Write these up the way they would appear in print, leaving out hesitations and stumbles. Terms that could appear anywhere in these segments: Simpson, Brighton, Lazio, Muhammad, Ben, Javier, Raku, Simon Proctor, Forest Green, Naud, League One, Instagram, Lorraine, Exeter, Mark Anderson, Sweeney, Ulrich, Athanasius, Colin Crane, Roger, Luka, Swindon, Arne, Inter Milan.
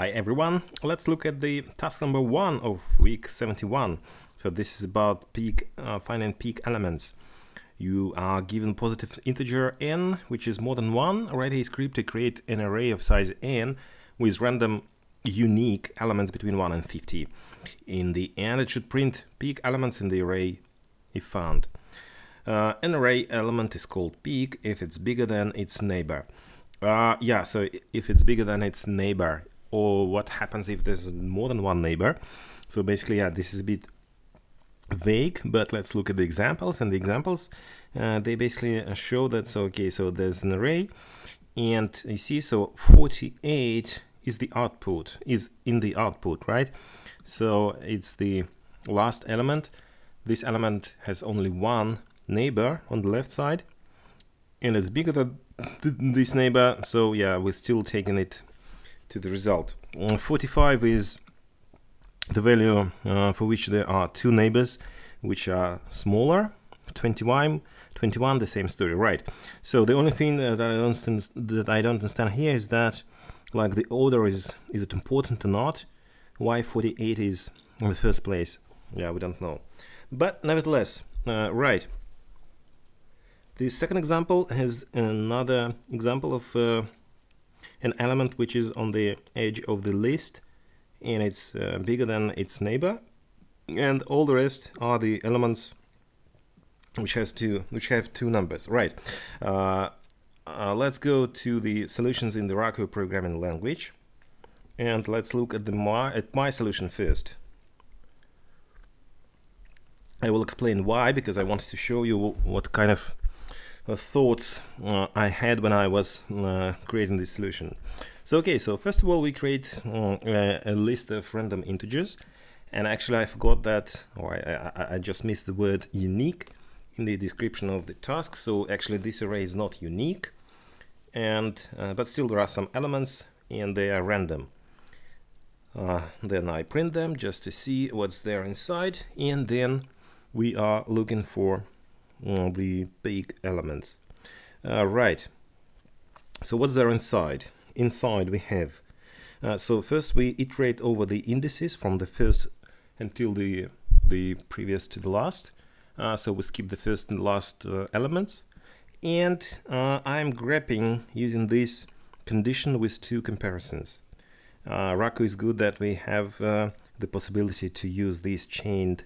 Hi everyone, let's look at the task number 1 of week 71. So this is about finding peak elements. You are given positive integer n, which is more than 1. Write a script to create an array of size n with random unique elements between 1 and 50. In the end it should print peak elements in the array if found. An array element is called peak if it's bigger than its neighbor. So if it's bigger than its neighbor, or what happens if there's more than one neighbor. So basically, yeah, this is a bit vague, but let's look at the examples. And the examples, they basically show that, so there's an array, and you see, so 48 is the output, is in the output, right? So it's the last element. This element has only one neighbor on the left side, and it's bigger than this neighbor, so yeah, we're still taking it to the result. 45 is the value for which there are two neighbors which are smaller. 21, the same story, right? So the only thing that I don't understand here is that, like, the order is it important or not? Why 48 is in the first place? Yeah, we don't know. But nevertheless, right. The second example has another example of an element which is on the edge of the list, and it's bigger than its neighbor, and all the rest are the elements which have two numbers, right? Let's go to the solutions in the Raku programming language, and let's look at my solution first. I will explain why, because I wanted to show you what kind of thoughts I had when I was creating this solution. So so first of all we create a list of random integers, and actually I forgot that, or I just missed the word unique in the description of the task. So actually this array is not unique, and but still there are some elements and they are random. Then I print them just to see what's there inside, and then we are looking for the peak elements. Right, so what's there inside? Inside we have, so first we iterate over the indices from the first until the previous to the last, so we skip the first and last elements, and I'm grabbing using this condition with two comparisons. Raku is good that we have the possibility to use these chained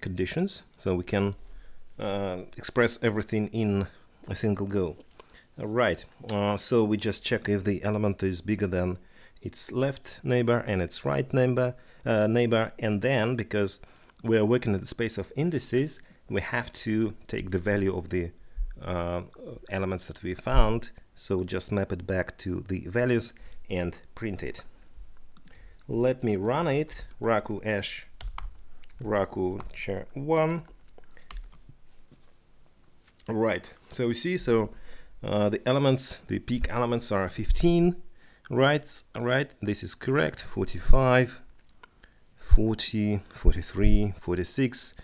conditions, so we can express everything in a single go. Right, so we just check if the element is bigger than its left neighbor and its right neighbor, and then, because we are working in the space of indices, we have to take the value of the elements that we found, so we just map it back to the values and print it. Let me run it. Raku # Raku char1. Right, so we see, so the elements, the peak elements are 15, right, this is correct, 45, 40, 43, 46,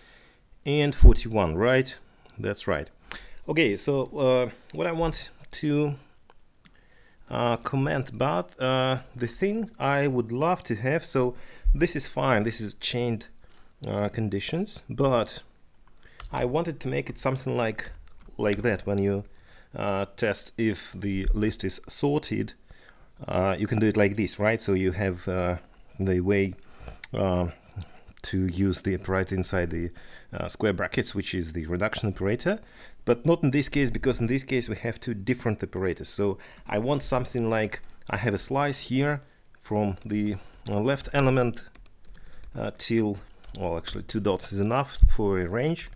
and 41, right, that's right. Okay, so what I want to comment about, the thing I would love to have, so this is fine, this is chained conditions, but I wanted to make it something like that. When you test if the list is sorted, you can do it like this, right? So you have the way to use the operator inside the square brackets, which is the reduction operator, but not in this case, because in this case we have two different operators. So I want something like, I have a slice here from the left element till, well, actually two dots is enough for a range,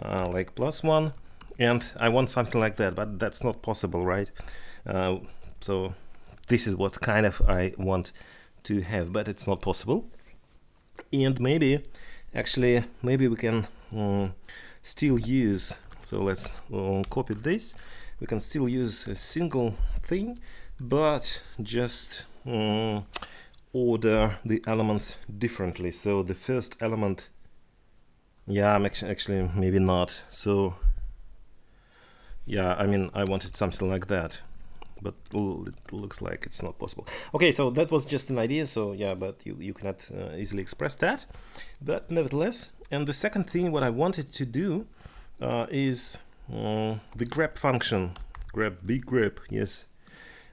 like +1, and I want something like that, but that's not possible, right? So this is what kind of I want to have, but it's not possible. And maybe we can still use, so let's copy this, we can still use a single thing, but just order the elements differently. So the first element, yeah, I'm actually maybe not, so yeah, I mean, I wanted something like that, but it looks like it's not possible. Okay, so that was just an idea, so yeah, but you cannot easily express that, but nevertheless. And the second thing what I wanted to do is the grep function, grep, yes,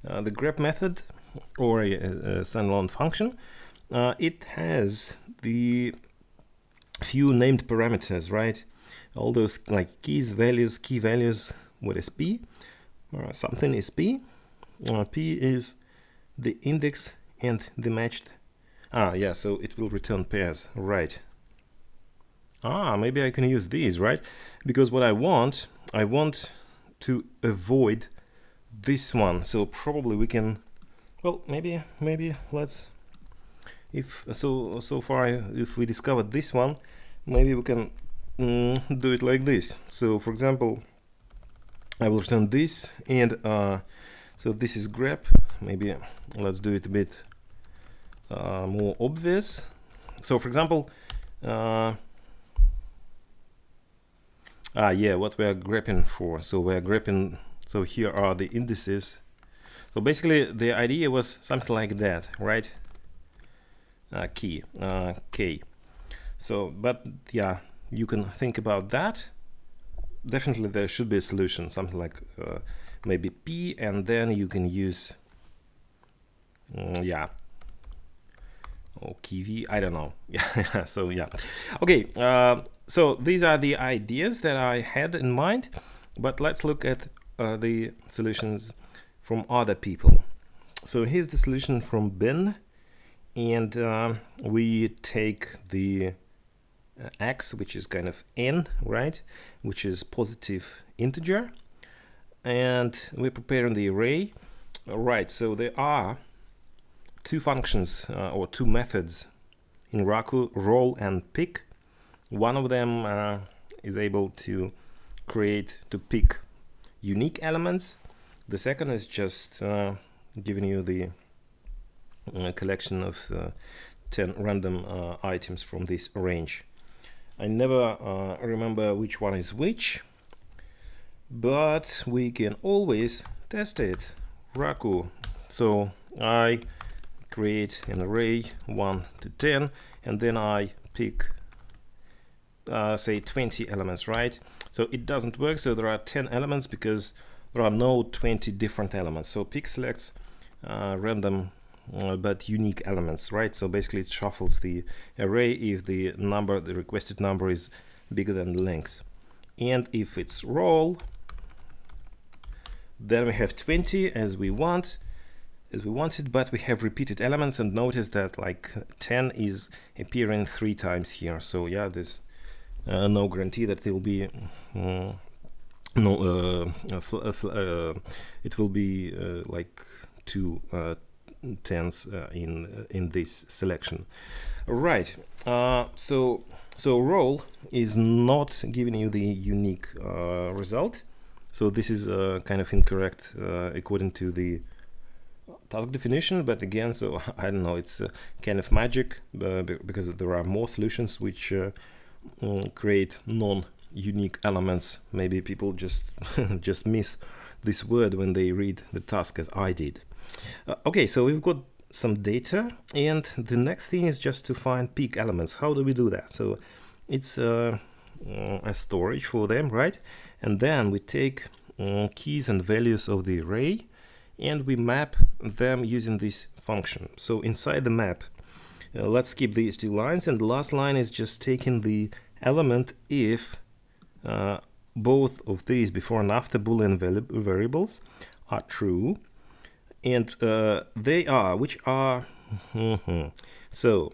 the grep method or a standalone function. It has the few named parameters, right? All those like keys, values, key values. What is p? Something is p. P is the index and the matched. Ah, yeah. So it will return pairs, right? Ah, maybe I can use these, right? Because what I want to avoid this one. So probably we can. Well, maybe let's. If so far, if we discovered this one, maybe we can do it like this. So, for example, I will return this, and so this is grep. Maybe let's do it a bit more obvious. So, for example, yeah, what we are grepping for. So we are grepping. So here are the indices. So basically, the idea was something like that, right? Key k. So, but yeah, you can think about that. Definitely, there should be a solution, something like maybe p, and then you can use yeah, or key v. I don't know. Yeah. So yeah. Okay. So these are the ideas that I had in mind, but let's look at the solutions from other people. So here's the solution from Ben. And we take the x, which is kind of n, right, which is positive integer, and we're preparing the array. All right, so there are two functions or two methods in Raku, roll and pick. One of them is able to pick unique elements. The second is just giving you the a collection of 10 random items from this range. I never remember which one is which, but we can always test it. Raku. So I create an array 1 to 10, and then I pick, say, 20 elements, right? So it doesn't work, so there are 10 elements because there are no 20 different elements. So pick selects random but unique elements, right? So basically it shuffles the array if the number, the requested number, is bigger than the length. And if it's roll, then we have 20 as we wanted, but we have repeated elements, and notice that like 10 is appearing 3 times here. So yeah, there's no guarantee that there will be it will be like 2 tens in this selection, right? So roll is not giving you the unique result, so this is kind of incorrect according to the task definition. But again, so I don't know, it's kind of magic because there are more solutions which create non-unique elements. Maybe people just just miss this word when they read the task, as I did. Okay, so we've got some data, and the next thing is just to find peak elements. How do we do that? So it's a storage for them, right? And then we take keys and values of the array, and we map them using this function. So inside the map, let's skip these two lines, and the last line is just taking the element if both of these before and after Boolean variables are true. And they are, which are, so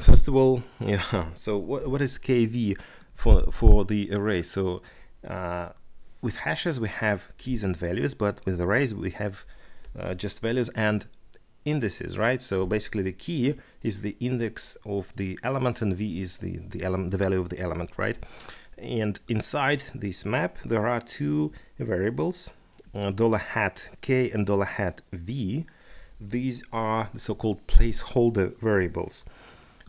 first of all, yeah, so what is KV for the array? So with hashes we have keys and values, but with arrays we have just values and indices, right? So basically the key is the index of the element, and V is the value of the element, right? And inside this map there are two variables, $k and $v. These are the so-called placeholder variables.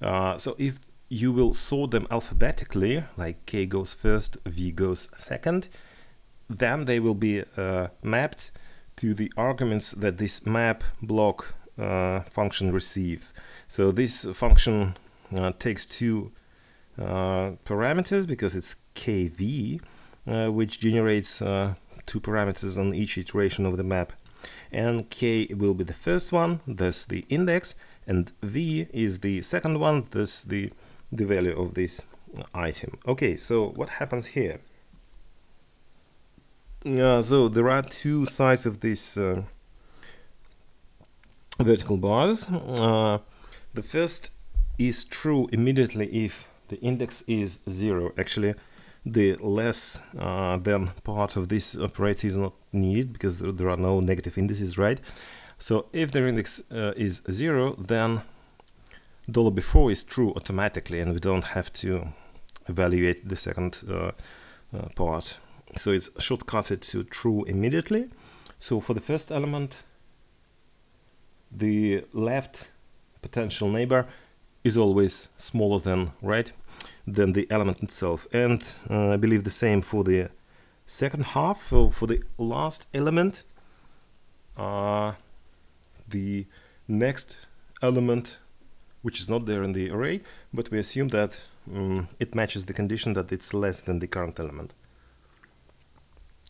So if you will sort them alphabetically, like k goes first, v goes second, then they will be mapped to the arguments that this map block function receives. So this function takes two parameters, because it's kv, which generates two parameters on each iteration of the map. And k will be the first one, thus the index, and v is the second one, thus the value of this item. Okay, so what happens here? So there are two sides of this vertical bars. The first is true immediately if the index is 0. Actually, the less than part of this operator is not needed, because there are no negative indices, right? So if the index is 0, then $before is true automatically, and we don't have to evaluate the second part. So it's shortcutted to true immediately. So for the first element, the left potential neighbor is always smaller than right, than the element itself. And I believe the same for the second half. So for the last element, the next element, which is not there in the array, but we assume that it matches the condition that it's less than the current element.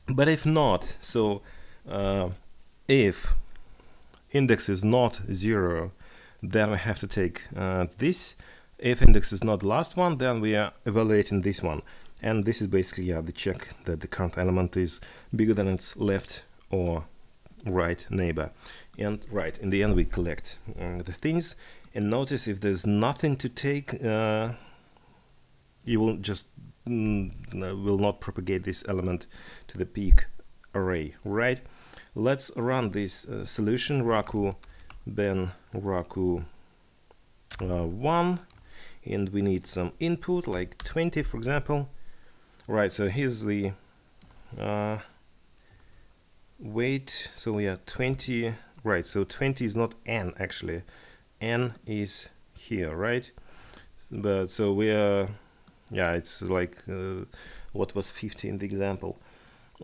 But if not, so if index is not 0, then we have to take this. If index is not last one, then we are evaluating this one. And this is basically the check that the current element is bigger than its left or right neighbor. And right, in the end we collect the things. And notice, if there's nothing to take, you will just will not propagate this element to the peak array, right? Let's run this solution, Raku, Ben, Raku 1, and we need some input, like 20, for example. Right, so here's the weight, so we are 20, right, so 20 is not n, actually, n is here, right? But so we are, yeah, it's like what was 50 in the example.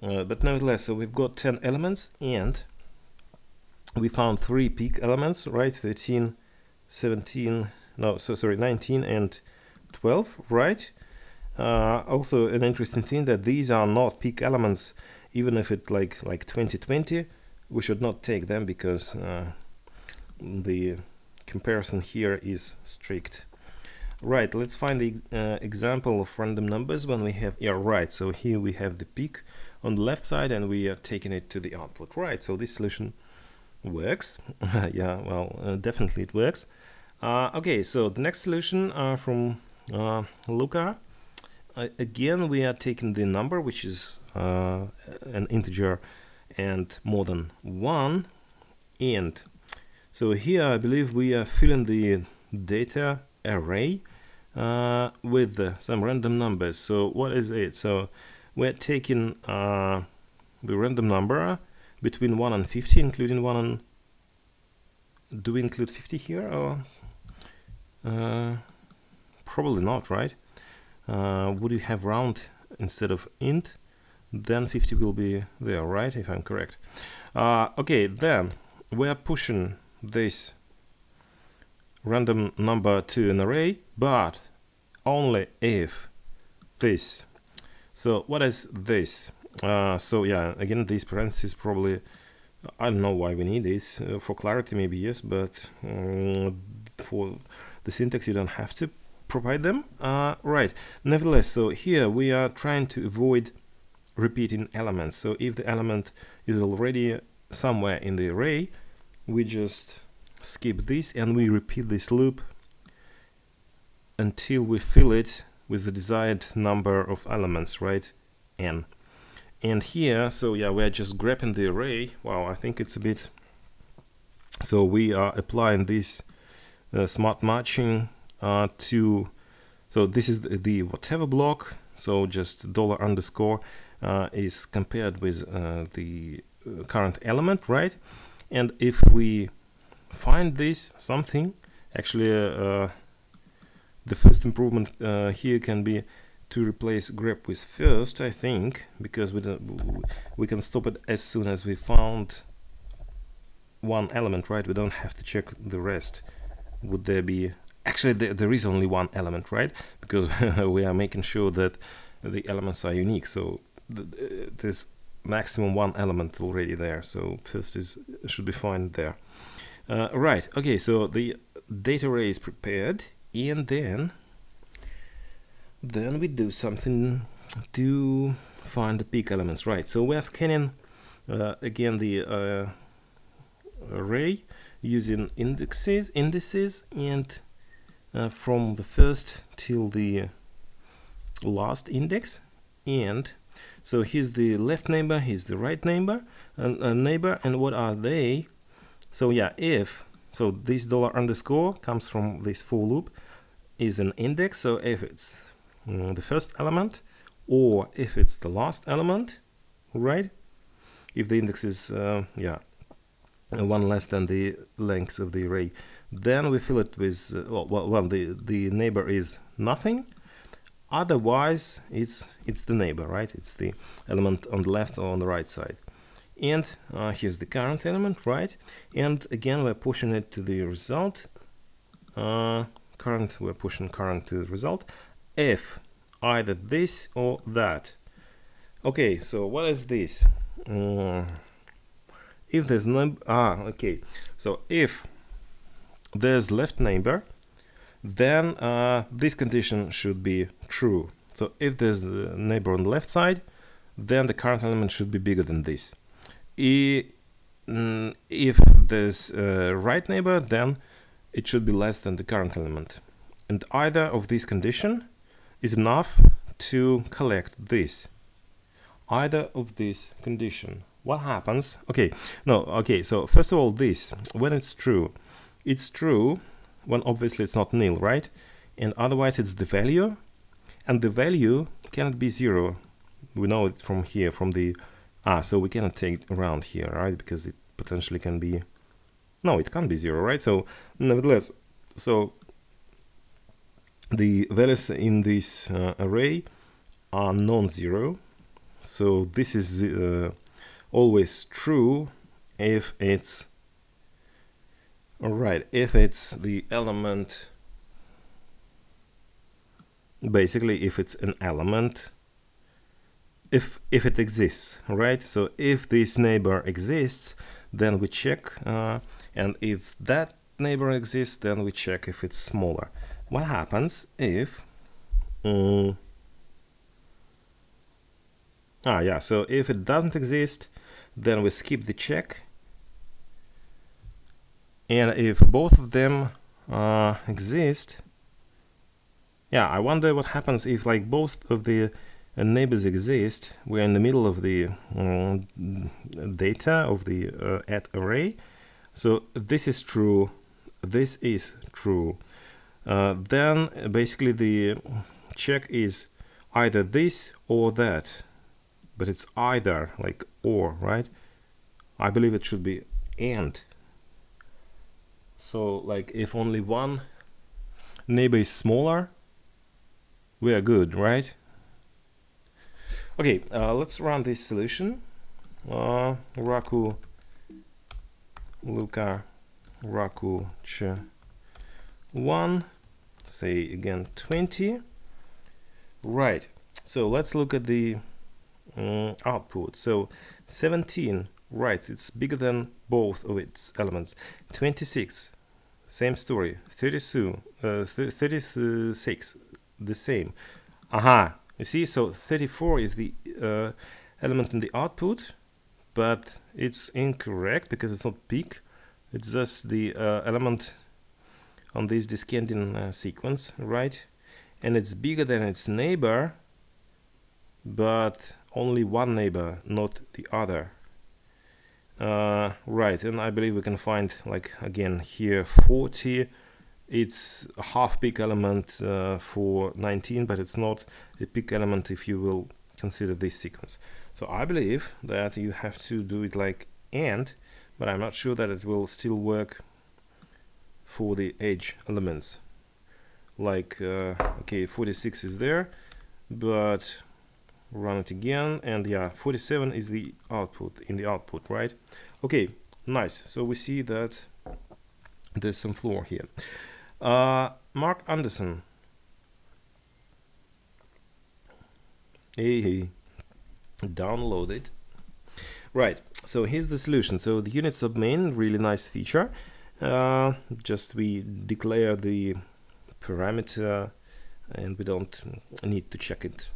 But nevertheless, so we've got 10 elements, and we found 3 peak elements, right? 13, 17, no, so sorry, 19 and 12, right? Also an interesting thing that these are not peak elements. Even if it like 2020, we should not take them, because the comparison here is strict. Right, let's find the example of random numbers when we have, yeah, right, so here we have the peak on the left side and we are taking it to the output, right? So this solution works. Yeah, well, definitely it works. Okay, so the next solution from Luka. Again, we are taking the number, which is an integer and more than 1. And so here I believe we are filling the data array with some random numbers. So what is it? So we're taking the random number between 1 and 50, including 1 and... Do we include 50 here? Or probably not, right? Would you have round instead of int? Then 50 will be there, right? If I'm correct. Okay, then we're pushing this random number to an array, but only if this. So what is this? So yeah, again, these parentheses probably, I don't know why we need this. For clarity maybe yes, but for the syntax you don't have to provide them. Right, nevertheless, so here we are trying to avoid repeating elements. So if the element is already somewhere in the array, we just skip this and we repeat this loop until we fill it with the desired number of elements, right? N. And here, so yeah, we're just grabbing the array. Wow, I think it's a bit... So we are applying this smart matching to... So this is the whatever block. So just $_ is compared with the current element, right? And if we find this something, actually the first improvement here can be to replace grep with first, I think, because we can stop it as soon as we found one element, right? We don't have to check the rest. Would there be... Actually, there is only one element, right? Because we are making sure that the elements are unique. So there's maximum one element already there. So first is should be fine there. Right. Okay. So the data array is prepared, and then we do something to find the peak elements, right? So we are scanning again the array using indices, and from the first till the last index. And so here's the left neighbor, here's the right neighbor, and and what are they? So yeah, if so, this dollar underscore comes from this for loop, is an index. So if it's the first element, or if it's the last element, right? If the index is yeah, one less than the length of the array, then we fill it with well, the neighbor is nothing. Otherwise, it's the neighbor, right? It's the element on the left or on the right side. And here's the current element, right? And again, we're pushing it to the result. We're pushing current to the result. If either this or that. Okay, so what is this? If there's no, okay. So if there's left neighbor, then this condition should be true. So if there's the neighbor on the left side, then the current element should be bigger than this. If there's right neighbor, then it should be less than the current element. And either of these condition is enough to collect this. Either of these condition. What happens? Okay, no, okay, so first of all, this, when it's true when obviously it's not nil, right? And otherwise it's the value, and the value cannot be zero. We know it from here, from the, so we cannot take it around here, right? Because it potentially can be, no, it can't be zero, right? So nevertheless, so the values in this array are non-zero. So this is always true if it's, alright, if it's the element, basically if it's an element, if it exists, right? So if this neighbor exists, then we check, and if that neighbor exists, then we check if it's smaller. What happens if, yeah, so if it doesn't exist, then we skip the check. And if both of them exist, yeah, I wonder what happens if like both of the neighbors exist. We're in the middle of the data of the add array. So this is true. This is true. Then basically the check is either this or that, but it's either like or, right? I believe it should be and. So like if only one neighbor is smaller, we are good, right? Okay, let's run this solution. Raku, Luka, Raku, one, say again 20. Right, so let's look at the output. So 17. Right, it's bigger than both of its elements. 26, same story. 36, the same. Aha, you see, so 34 is the element in the output, but it's incorrect because it's not peak. It's just the element on this descending sequence, right? And it's bigger than its neighbor, but only one neighbor, not the other. Right, and I believe we can find, like, again, here 40, it's a half peak element for 19, but it's not a peak element if you will consider this sequence. So I believe that you have to do it like and, but I'm not sure that it will still work for the edge elements. Like, okay, 46 is there, but... Run it again, and yeah, 47 is the output in the output, right? Okay, Nice. So we see that there's some floor here. Mark Anderson. Hey. Download it. Right. So here's the solution. So the unit submain, really nice feature. Just we declare the parameter and we don't need to check it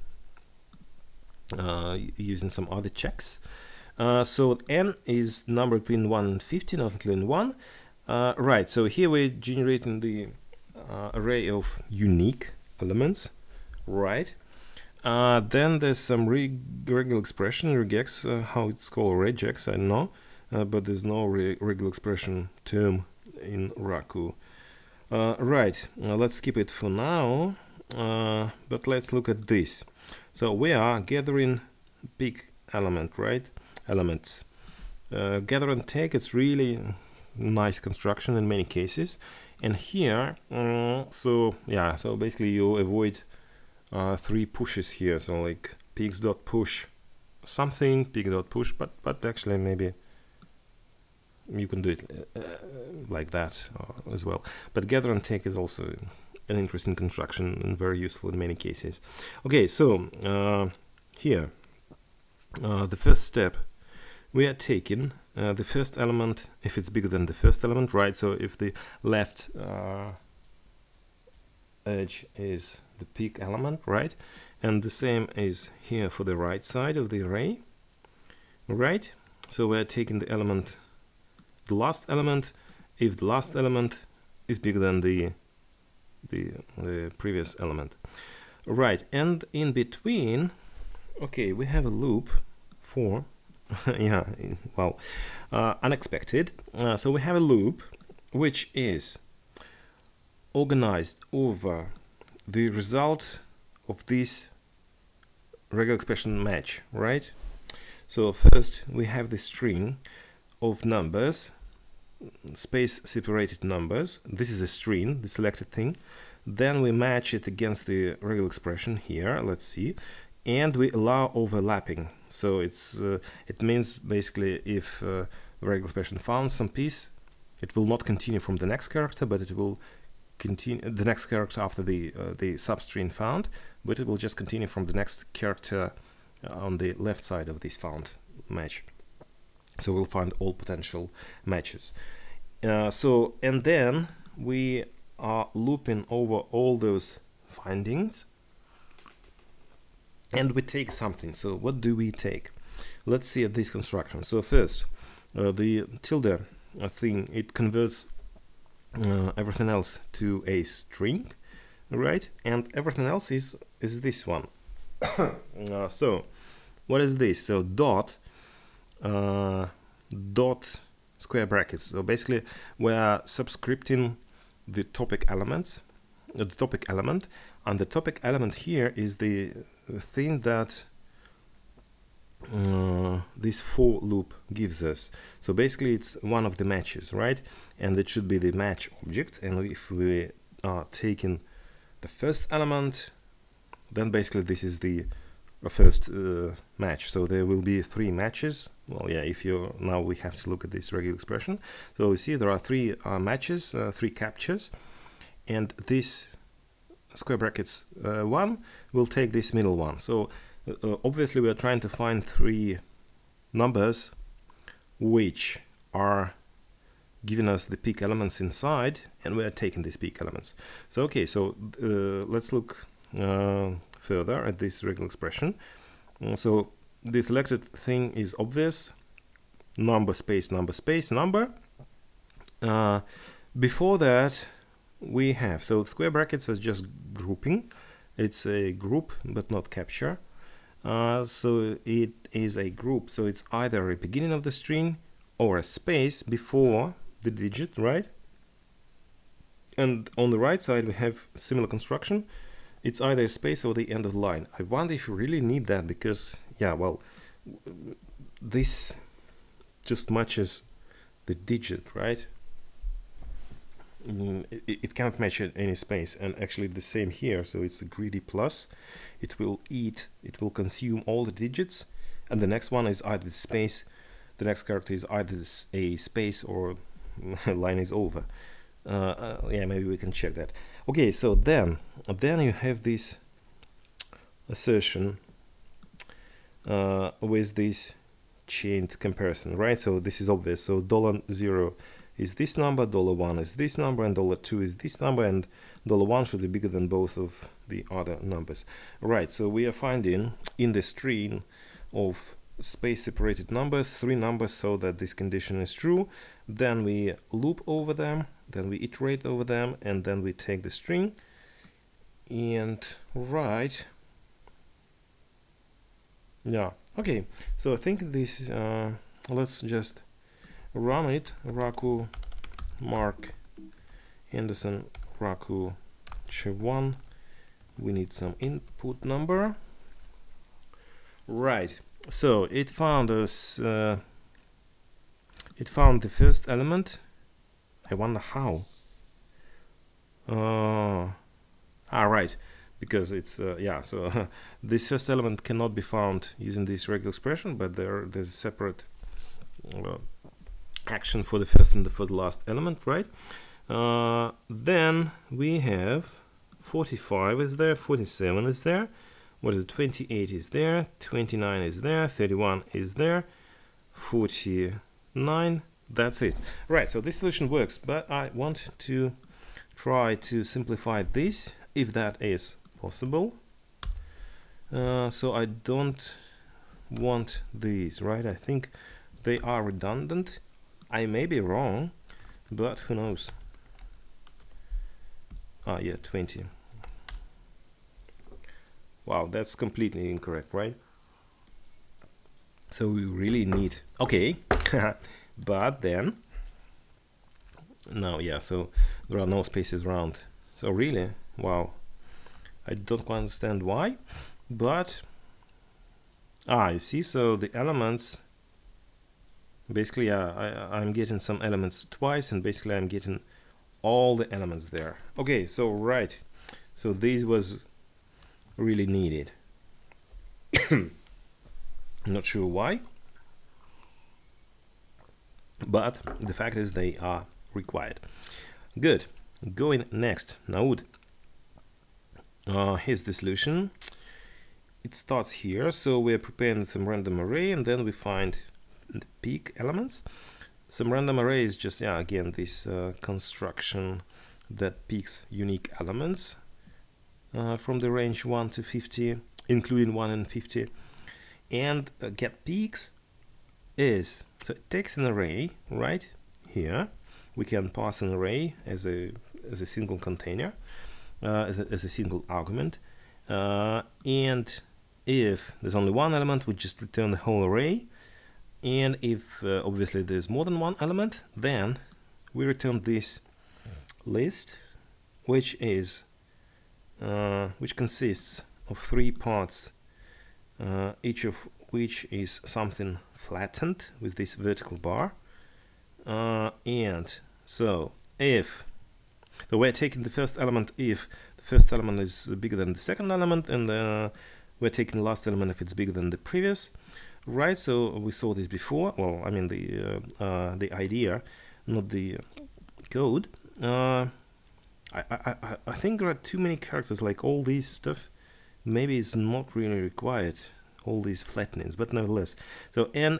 using some other checks. So n is number between 1 and 50, not including 1. Right, so here we're generating the array of unique elements, right? Then there's some regular expression, regex, how it's called, regex, I don't know, but there's no regular expression term in Raku. Right, let's skip it for now, but let's look at this. So we are gathering big element, right? Elements. Gather and take, it's really nice construction in many cases. And here, so basically you avoid three pushes here. So like pigs.push something, pig.push, but actually maybe you can do it like that as well. But gather and take is also an interesting construction and very useful in many cases. Okay, so here, the first step, we are taking the first element if it's bigger than the first element, right? So if the left edge is the peak element, right? And the same is here for the right side of the array, right? So we're taking the element, the last element, if the last element is bigger than the previous element, right? And in between, okay, we have a loop for unexpected. So we have a loop which is organized over the result of this regular expression match, right? So first we have the string of numbers, space separated numbers. This is a string, the selected thing. Then we match it against the regular expression here. Let's see. And we allow overlapping, so it's it means basically if the regular expression found some piece, it will not continue from the next character, but it will continue the next character after the substring found, but it will just continue from the next character on the left side of this found match. So we'll find all potential matches. And then we are looping over all those findings. And we take something. So what do we take? Let's see at this construction. So first, the tilde thing, it converts everything else to a string, right? And everything else is this one. So what is this? So dot square brackets. So basically we are subscripting the topic elements, the topic element, and the topic element here is the thing that this for loop gives us. So basically it's one of the matches, right? And it should be the match object, and if we are taking the first element, then basically this is the first match. So there will be three matches. Well, yeah, if you're, now we have to look at this regular expression. So you see there are three matches, three captures, and this square brackets one will take this middle one. So obviously we are trying to find three numbers which are giving us the peak elements inside, and we are taking these peak elements. So okay, so let's look further at this regular expression. So the selected thing is obvious, number space number space number. Before that we have, so square brackets are just grouping, it's a group but not capture. So it is a group, so it's either a beginning of the string or a space before the digit, right? And on the right side we have similar construction, it's either a space or the end of the line. I wonder if you really need that, because yeah, well, this just matches the digit, right? It can't match any space, and actually the same here. So it's a greedy plus, it will consume all the digits, and the next one is either the space the next character is either a space or line is over. Yeah, maybe we can check that. Okay, so then you have this assertion with this chained comparison, right? So this is obvious. So $0 is this number, $1 is this number, and $2 is this number, and $1 should be bigger than both of the other numbers. Right, so we are finding in the string of space separated numbers 3 numbers so that this condition is true. Then we loop over them, then we iterate over them, and then we take the string and write. Yeah, okay, so I think this let's just run it. Raku Mark Anderson Raku Ch1. We need some input number. Right, so it found us it found the first element. I wonder how. Right, because it's yeah, so this first element cannot be found using this regular expression, but there's a separate action for the first and for the last element, right? Then we have 45 is there, 47 is there, what is it, 28 is there, 29 is there, 31 is there, 49. That's it. Right, so this solution works, but I want to try to simplify this if that is possible. So I don't want these, right? I think they are redundant. I may be wrong, but who knows. Ah, yeah, 20. Wow, that's completely incorrect, right? So we really need, okay, but then, no, yeah, so there are no spaces around. So really, wow, I don't understand why, but, you see, so the elements, basically, I'm getting some elements twice, and basically I'm getting all the elements there. Okay, so right, so this was really needed. Not sure why, but the fact is they are required. Good, going next, Naud. Here's the solution. It starts here, so we're preparing some random array, and then we find the peak elements. Some random array is just, yeah, again, this construction that picks unique elements from the range 1 to 50, including 1 and 50. And get peaks is, so it takes an array right here. We can pass an array as a single container, as a single argument. And if there's only one element, we just return the whole array. And if obviously there's more than one element, then we return this list, which is which consists of 3 parts, each of which is something flattened with this vertical bar. And so so we're taking the first element if the first element is bigger than the second element, and we're taking the last element if it's bigger than the previous. Right, so we saw this before. Well, I mean the idea, not the code. I think there are too many characters, like all these stuff. Maybe it's not really required, all these flattenings, but nevertheless. So and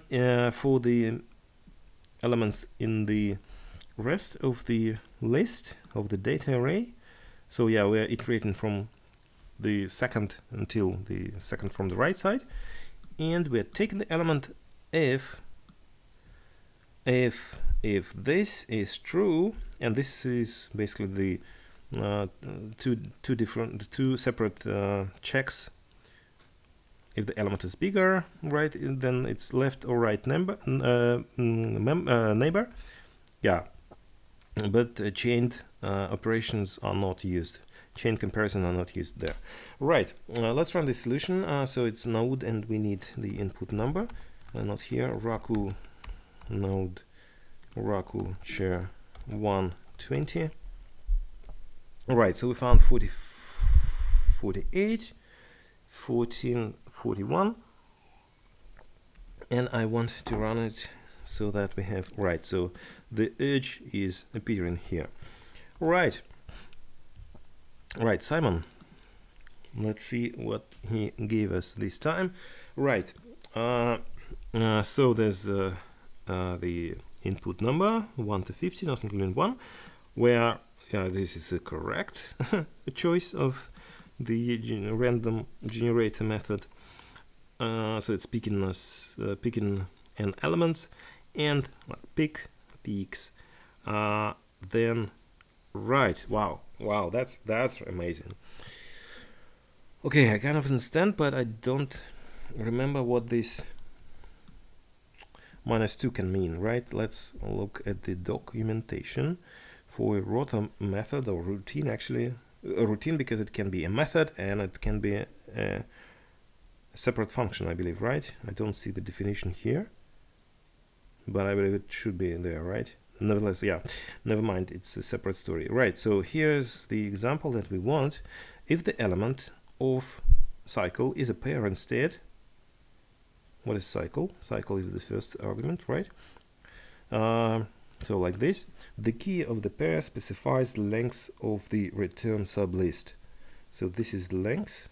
for the elements in the rest of the list of the data array, so yeah, we're iterating from the second until the second from the right side. And we're taking the element if this is true, and this is basically the two separate checks. If the element is bigger, right, then it's left or right neighbor. Yeah, but chained operations are not used. Chain comparison are not used there. Right, let's run this solution. So it's Naud, and we need the input number. Not here, Raku Naud Raku chair 120. All right, so we found 40, 48, 14, 41, and I want to run it so that we have, right, so the urge is appearing here. Right, right, Simon, let's see what he gave us this time. Right, so there's the input number 1 to 50, not including 1, where this is the correct choice of the random generator method. So it's picking us, picking an elements, and picks. Then right, wow, that's amazing. Okay, I kind of understand, but I don't remember what this -2 can mean. Right, let's look at the documentation for a rotor method or routine. Actually, a routine, because it can be a method and it can be a separate function, I believe, right? I don't see the definition here, but I believe it should be there, right? Nevertheless, yeah, never mind, it's a separate story. Right, so here's the example that we want. If the element of cycle is a pair instead, what is cycle? Cycle is the first argument, right? So like this, the key of the pair specifies the length of the return sublist. So this is the length,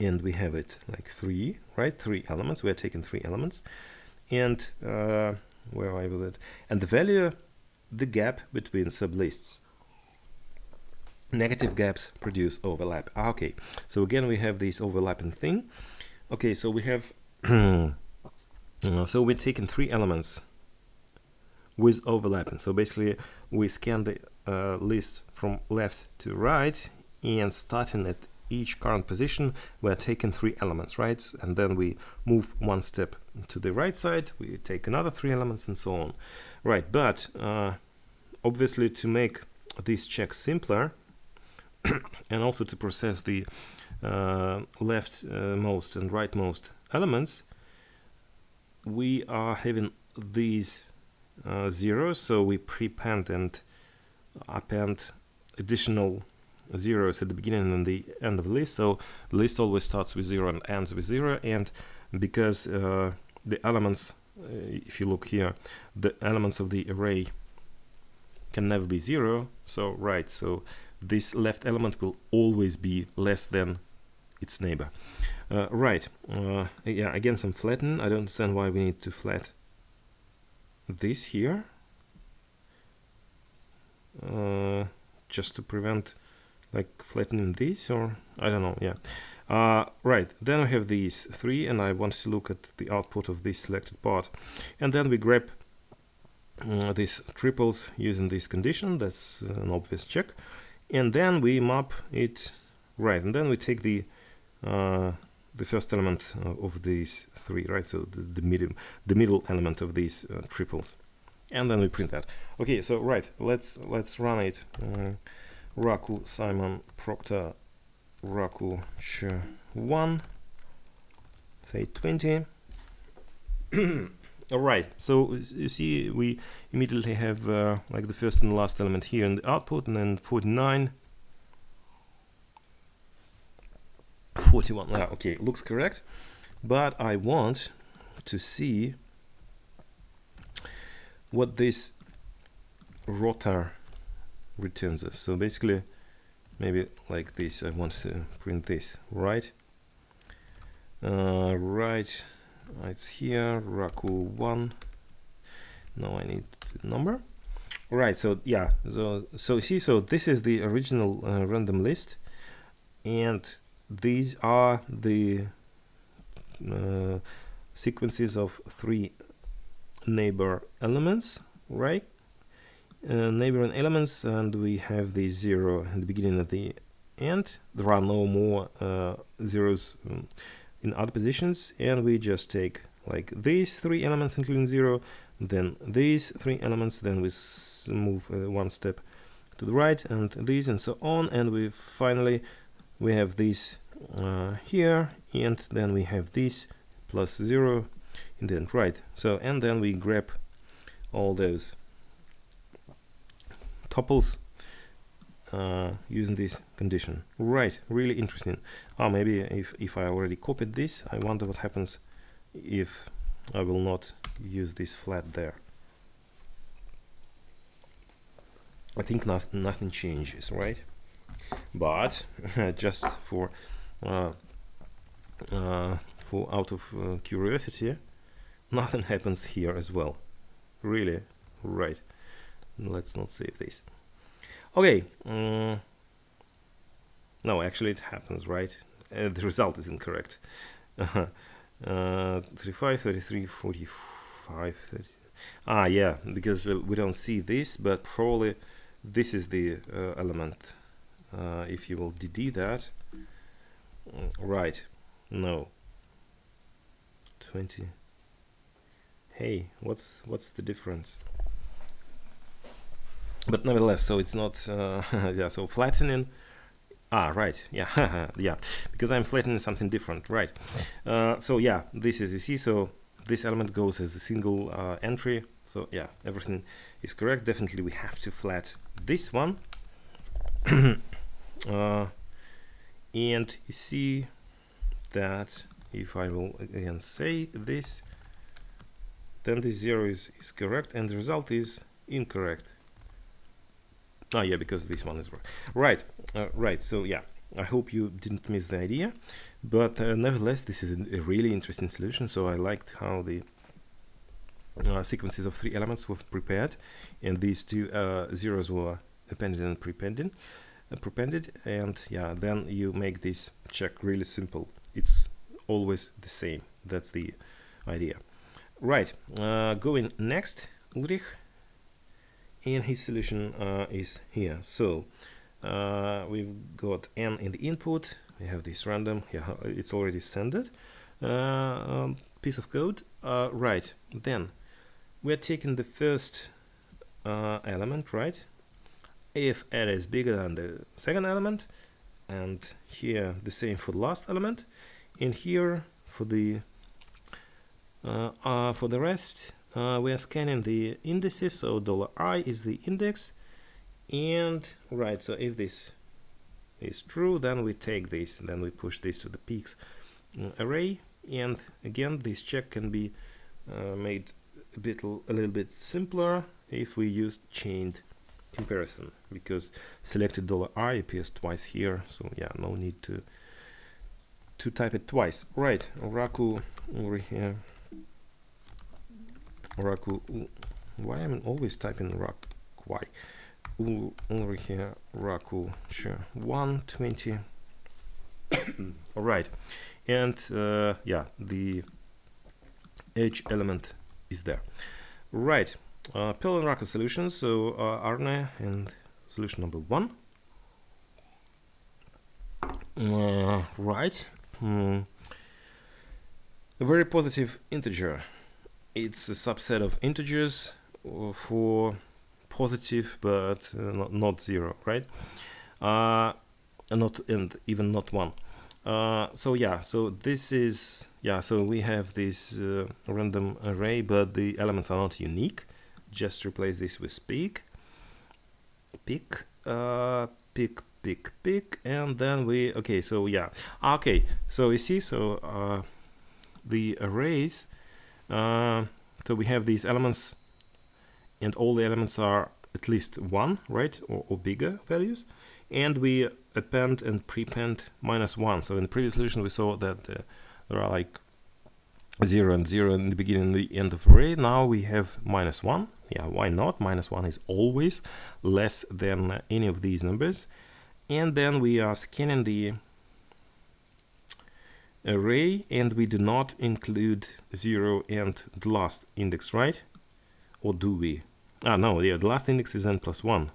and we have it like 3, right? 3 elements. We are taking 3 elements, and where was it? And the value, the gap between sublists. Negative gaps produce overlap. Ah, okay, so again we have this overlapping thing. Okay, so we have so we're taking 3 elements with overlapping. So basically we scan the list from left to right, and starting at each current position we're taking 3 elements, right? And then we move 1 step to the right side, we take another 3 elements, and so on, right? But obviously, to make this check simpler and also to process the leftmost and rightmost elements, we are having these zeros, so we prepend and append additional zeros at the beginning and the end of the list. So the list always starts with 0 and ends with 0, and because the elements, if you look here, the elements of the array can never be 0, so right, so this left element will always be less than its neighbor. Right, yeah, again some flatten. I don't understand why we need to flat this here, just to prevent like flattening this, or I don't know. Yeah, right, then we have these 3, and I want to look at the output of this selected part, and then we grab these triples using this condition. That's an obvious check, and then we map it, right? And then we take the first element of these 3, right? So the middle element of these triples, and then we print that. Okay, so right, let's run it. Raku Simon Proctor Raku 1, say 20. All right, so you see we immediately have like the first and last element here in the output, and then 49, 41. Ah, okay, looks correct, but I want to see what this rotor returns us. So basically, maybe like this, I want to print this, right? Right, it's here, Raku 1. Now I need the number. Right, so yeah, so see, so this is the original random list, and these are the sequences of 3 neighbor elements, right? Neighboring elements, and we have the 0 at the beginning at the end. There are no more zeros in other positions, and we just take like these 3 elements including 0, then these 3 elements, then we move 1 step to the right, and these, and so on, and we finally we have these here, and then we have this plus 0 in the end, right? So, and then we grab all those tuples using this condition, right? Really interesting. Ah, maybe if I already copied this, I wonder what happens if I will not use this flat there. I think nothing changes, right? But just for out of curiosity, nothing happens here as well, really, right? Let's not save this. Okay, no, actually it happens, right? The result is incorrect. 35, 33, 45, 30. Ah, yeah, because we don't see this, but probably this is the element. If you will DD that, right? No. 20. Hey, what's the difference? But nevertheless, so it's not. Yeah, so flattening. Ah, right. Yeah, yeah. Because I'm flattening something different, right? So yeah, this is, you see. So this element goes as a single entry. So yeah, everything is correct. Definitely, we have to flat this one. And you see that if I will again say this, then the zero is correct and the result is incorrect. Oh yeah, because this one is wrong. Right, right. So yeah, I hope you didn't miss the idea, but nevertheless, this is a really interesting solution. So I liked how the sequences of three elements were prepared, and these two zeros were appended and prepended, and yeah, then you make this check really simple. It's always the same. That's the idea. Right, going next, Ulrich, and his solution is here. So we've got n in the input. We have this random. Yeah, it's already standard piece of code. Right, then we're taking the first element, right? If n is bigger than the second element, and here the same for the last element, and here for the rest, we are scanning the indices, so $i is the index, and right, so if this is true, then we take this, then we push this to the peaks array, and again, this check can be made a little bit simpler if we use chained comparison, because selected $i appears twice here, so yeah, no need to type it twice. Right, Raku over here. Raku, why am I always typing Raku? Over here, Raku, sure, 120. All right, and yeah, the edge element is there. Right, Perl and Raku solutions. So Arne and solution number one. Right, a very positive integer. It's a subset of integers for positive, but not zero, right? And even not one. So yeah, so this is, yeah, so we have this random array, but the elements are not unique. Just replace this with pick, and then we, okay, so yeah, okay, so you see, so the arrays, so we have these elements, and all the elements are at least one, right, or bigger values, and we append and prepend -1. So in the previous solution we saw that there are like 0 and 0 in the beginning and the end of array. Now we have -1. Yeah, why not? -1 is always less than any of these numbers, and then we are scanning the array, and we do not include 0 and the last index, right? Or do we? Ah, no, yeah, the last index is n+1,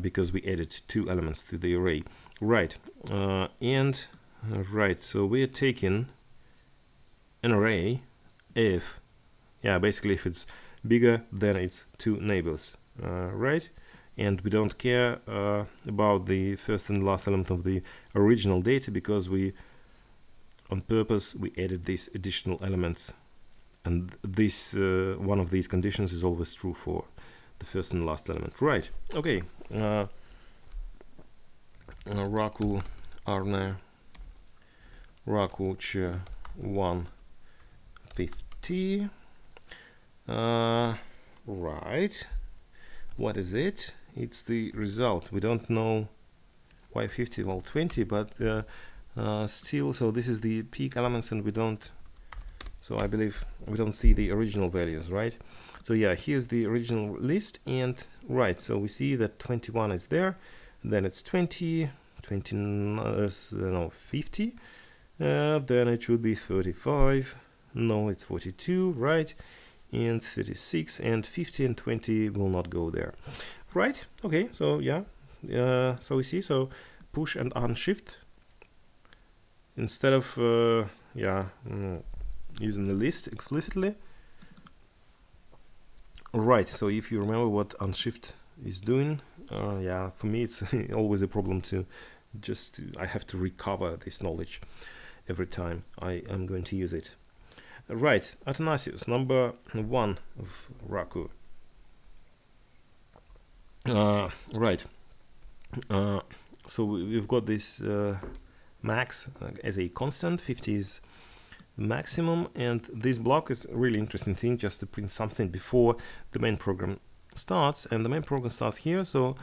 because we added two elements to the array, right? And right, so we are taking an array if, yeah, basically if it's bigger than its two neighbors, right? And we don't care about the first and last element of the original data, because we on purpose we added these additional elements, and this one of these conditions is always true for the first and last element, right? Okay, Raku Arne Raku 150. t. Right. What is it? It's the result. We don't know why 50, well 20, but still, so this is the peak elements, and we don't, so I believe we don't see the original values, right? So yeah, here's the original list, and right, so we see that 21 is there, then it's 20, 50, then it should be 35, no, it's 42, right, and 36, and 50 and 20 will not go there, right? Okay, so yeah, so we see, so push and on shift instead of using the list explicitly, right? So if you remember what on shift is doing, yeah, for me it's always a problem to just, I have to recover this knowledge every time I am going to use it. Right, Athanasius, number 1 of Raku. Right, so we've got this max as a constant, 50 is the maximum, and this block is a really interesting thing, just to print something before the main program starts, and the main program starts here, so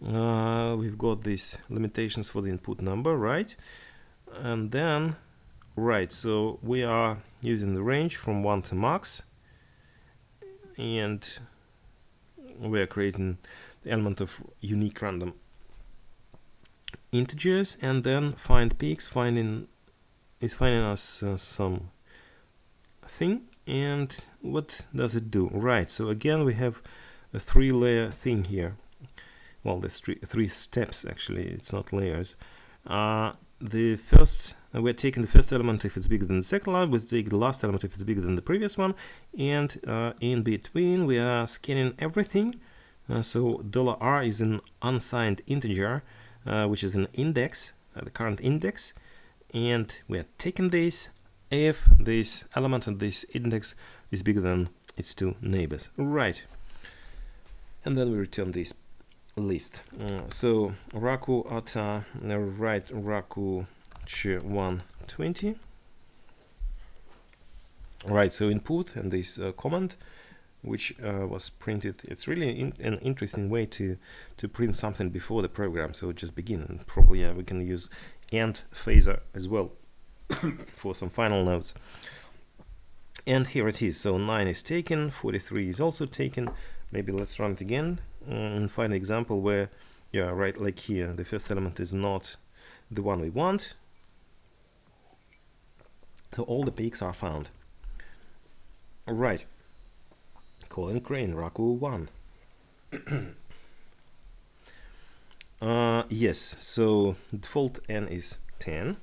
we've got these limitations for the input number, right? And then, right, so we are using the range from 1 to max, and we are creating the element of unique random integers, and then find peaks, finding us some thing. And what does it do? Right, so again we have a 3-layer thing here. Well, there's three steps actually, it's not layers. The first, we're taking the first element if it's bigger than the second one, we'll take the last element if it's bigger than the previous one, and in between we are scanning everything. So $R is an unsigned integer, which is an index, the current index, and we are taking this if this element and this index is bigger than its two neighbors, right? And then we return this list. So Raku at right, Raku ch120, right? So input and this comment, which was printed. It's really an interesting way to print something before the program. So just begin, and probably we can use and phaser as well for some final notes. And here it is. So 9 is taken, 43 is also taken. Maybe let's run it again and find an example where, yeah, right, like here, the first element is not the one we want. So all the peaks are found. Right. Colin Crane, Raku 1. Yes, so default n is 10.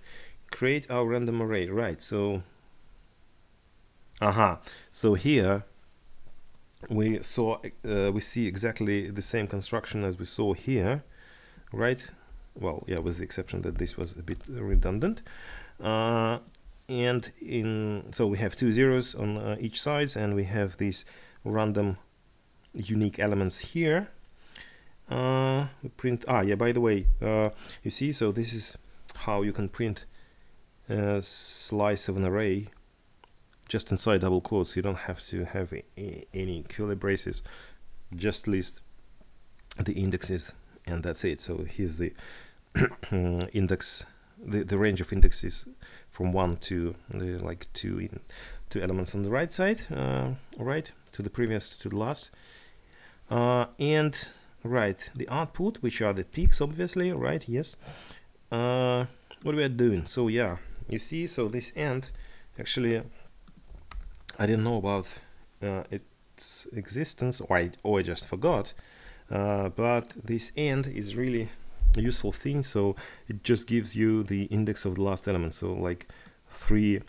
Create our random array, right? So, so here we saw, we see exactly the same construction as we saw here, right? Well, yeah, with the exception that this was a bit redundant. And so we have 2 zeros on each side, and we have these random unique elements here. We print, yeah, by the way, you see, so this is how you can print a slice of an array just inside double quotes. You don't have to have any curly braces, just list the indexes, and that's it. So here's the index, the range of indexes from 1 to like two elements on the right side, right, to the previous to the last, and right, the output, which are the peaks, obviously, right? Yes. What we are doing, so yeah, you see, so this end, actually I didn't know about its existence, or I just forgot, but this end is really a useful thing. So it just gives you the index of the last element, so like 3,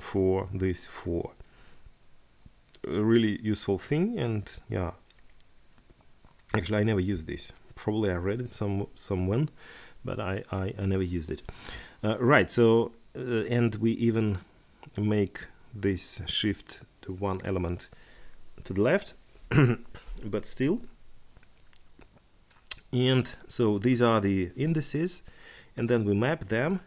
4, this 4, a really useful thing. And yeah, actually I never used this, probably I read it somewhere, but I never used it. Right, so and we even make this shift to one element to the left, but still. And so these are the indices, and then we map them,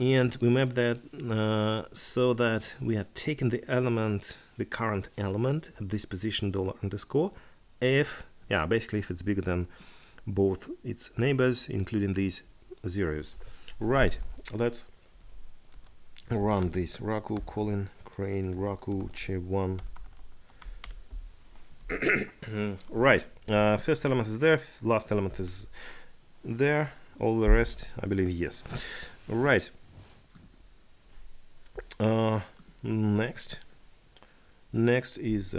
And we map that so that we had taken the element, the current element at this position $_, if, yeah, basically if it's bigger than both its neighbors, including these zeros. Right, let's run this. Raku, Colin Crane, Raku, Che1. Right, first element is there, last element is there, all the rest, I believe, yes. Right. Next is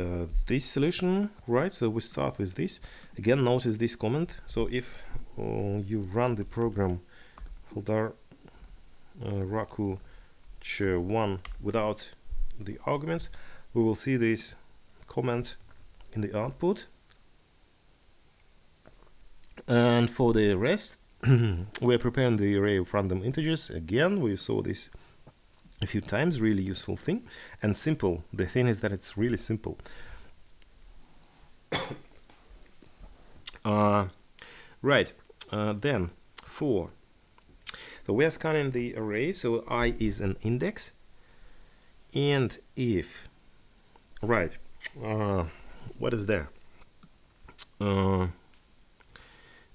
this solution, right? So we start with this. Again, notice this comment. So if you run the program holdar raku che1 without the arguments, we will see this comment in the output. And for the rest, we're preparing the array of random integers. Again, we saw this a few times, really useful thing, and simple. The thing is that it's really simple. Right, then 4. So we are scanning the array, so I is an index, and if, right, what is there?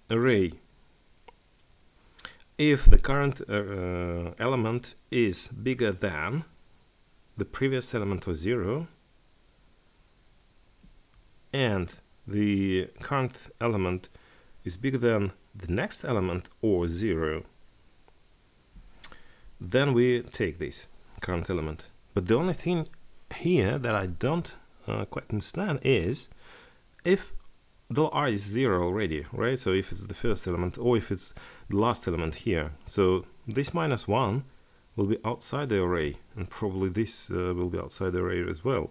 Array. If the current element is bigger than the previous element of 0, and the current element is bigger than the next element or 0, then we take this current element. But the only thing here that I don't quite understand is if $i is 0 already, right? So if it's the first element or if it's the last element here, so this -1 will be outside the array, and probably this will be outside the array as well,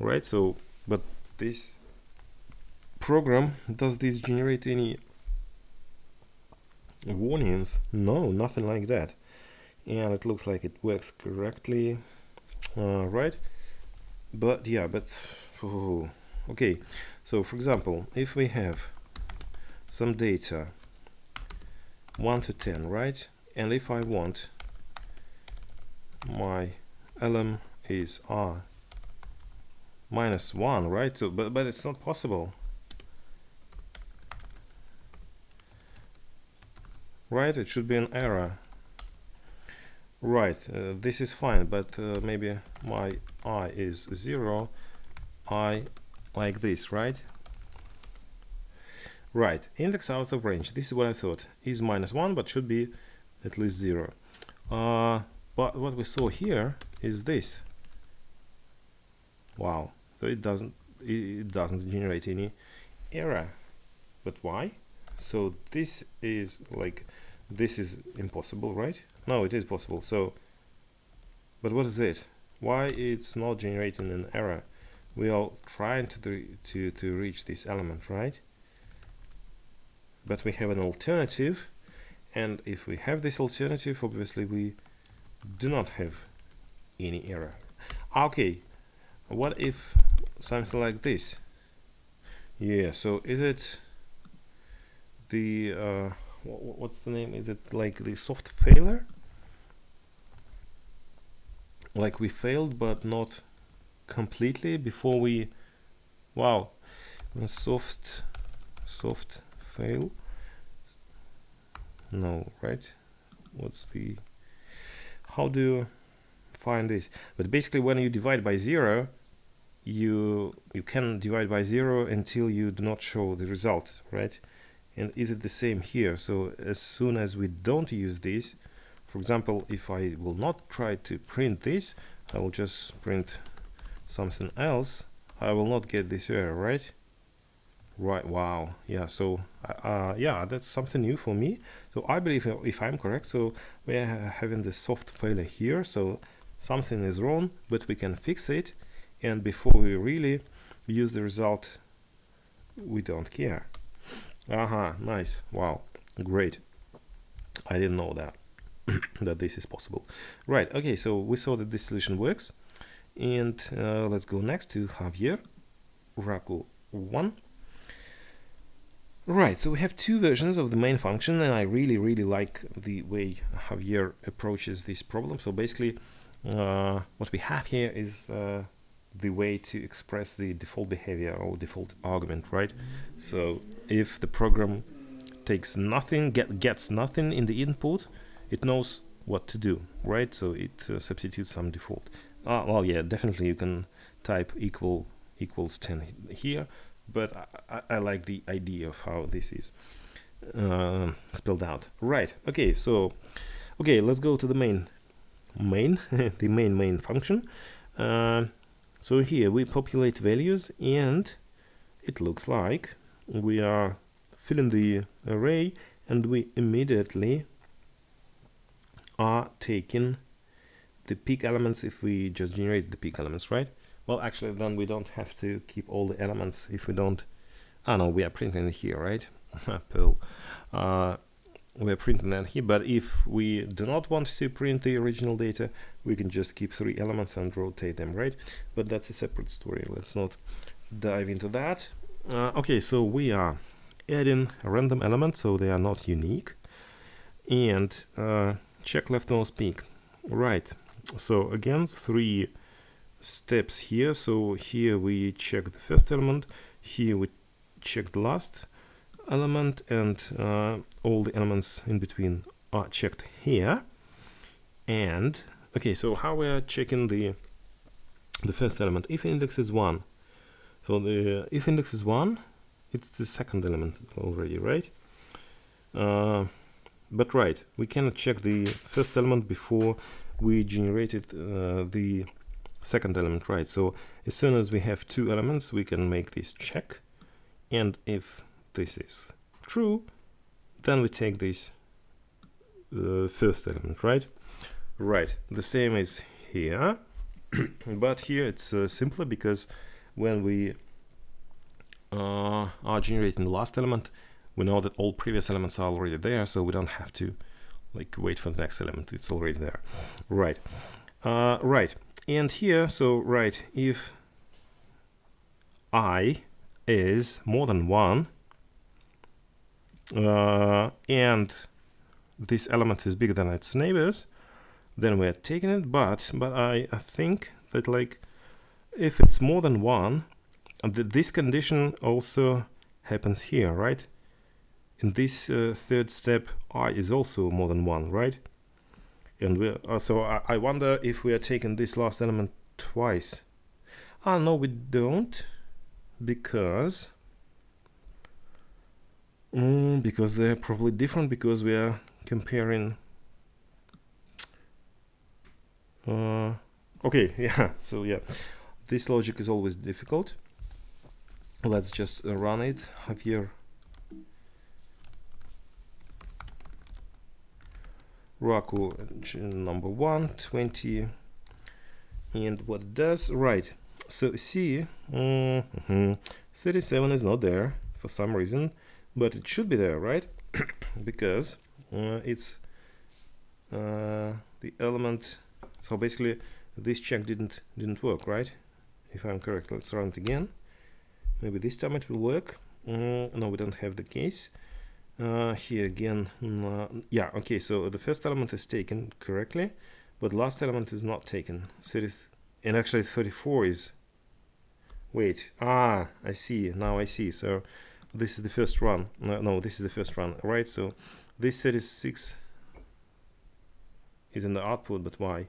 right? So, but this program, does this generate any warnings? No, nothing like that. And it looks like it works correctly, right? But yeah, but oh, okay. So, for example, if we have some data 1 to 10, right? And if I want my lm is r -1, right? So, but it's not possible, right? It should be an error, right? This is fine, but maybe my I is 0, I like this, right? Right, index out of range, this is what I thought, is -1 but should be at least 0. But what we saw here is this. Wow, so it doesn't generate any error. But why? So this is like, this is impossible, right? No, it is possible. So, but what is it? Why it's not generating an error? We are trying to reach this element, right? But we have an alternative, and if we have this alternative, obviously we do not have any error. Okay, what if something like this? Yeah, so is it the what's the name? Is it like the soft failure? Like we failed, but not completely before we, wow, soft fail, no, right? What's the, how do you find this? But basically when you divide by 0, you can divide by 0 until you do not show the result, right? And is it the same here? So as soon as we don't use this, for example, if I will not try to print this, I will just print something else, I will not get this error, right? Right, wow, yeah, so yeah, that's something new for me. So I believe, if I'm correct, so we're having the soft failure here, so something is wrong, but we can fix it, and before we really use the result, we don't care. Aha, nice, wow, great, I didn't know that that this is possible. Right, okay, so we saw that this solution works. And let's go next to Javier, Raku 1. Right, so we have two versions of the main function, and I really like the way Javier approaches this problem. So basically, what we have here is the way to express the default behavior or default argument, right? So if the program takes nothing, gets nothing in the input, it knows what to do, right? So it substitutes some default. Well, yeah, definitely you can type equals 10 here. But I like the idea of how this is spelled out. Right. Okay. So, okay, let's go to the main, the main function. So here we populate values, and it looks like we are filling the array, and we immediately are taking the peak elements if we just generate the peak elements, right? Well, actually, then we don't have to keep all the elements if we don't... Ah, no, we are printing it here, right? Pearl. We're printing that here, but if we do not want to print the original data, we can just keep three elements and rotate them, right? But that's a separate story. Let's not dive into that. Okay, so we are adding random elements, so they are not unique. And check leftmost peak. Right. So, again, three steps here. So here we check the first element, here we check the last element, and all the elements in between are checked here. And okay, so how we are checking the first element? If index is 1, so the if index is 1, it's the second element already, right? But right, we cannot check the first element before we generated the second element, right? So as soon as we have two elements, we can make this check, and if this is true, then we take this first element, right? Right, the same is here, but here it's simpler, because when we are generating the last element, we know that all previous elements are already there, so we don't have to like wait for the next element, it's already there, right? Right. And here, so right, if I is more than 1, and this element is bigger than its neighbors, then we're taking it. But I think that like if it's more than 1, this condition also happens here, right? In this third step, I is also more than 1, right? And we so I wonder if we are taking this last element twice. Ah, no, we don't, because they're probably different, because we are comparing. Okay, yeah. So yeah, this logic is always difficult. Let's just run it. Javier. Raku number 120, and what it does, right? So see, 37 is not there for some reason, but it should be there, right? Because it's the element. So basically, this check didn't work, right? If I'm correct, let's run it again. Maybe this time it will work. No, we don't have the case. Here again, yeah, okay, so the first element is taken correctly, but last element is not taken. And actually 34 is... Wait, ah, I see, now I see. So this is the first run. No, this is the first run, right? So this 36 is in the output, but why?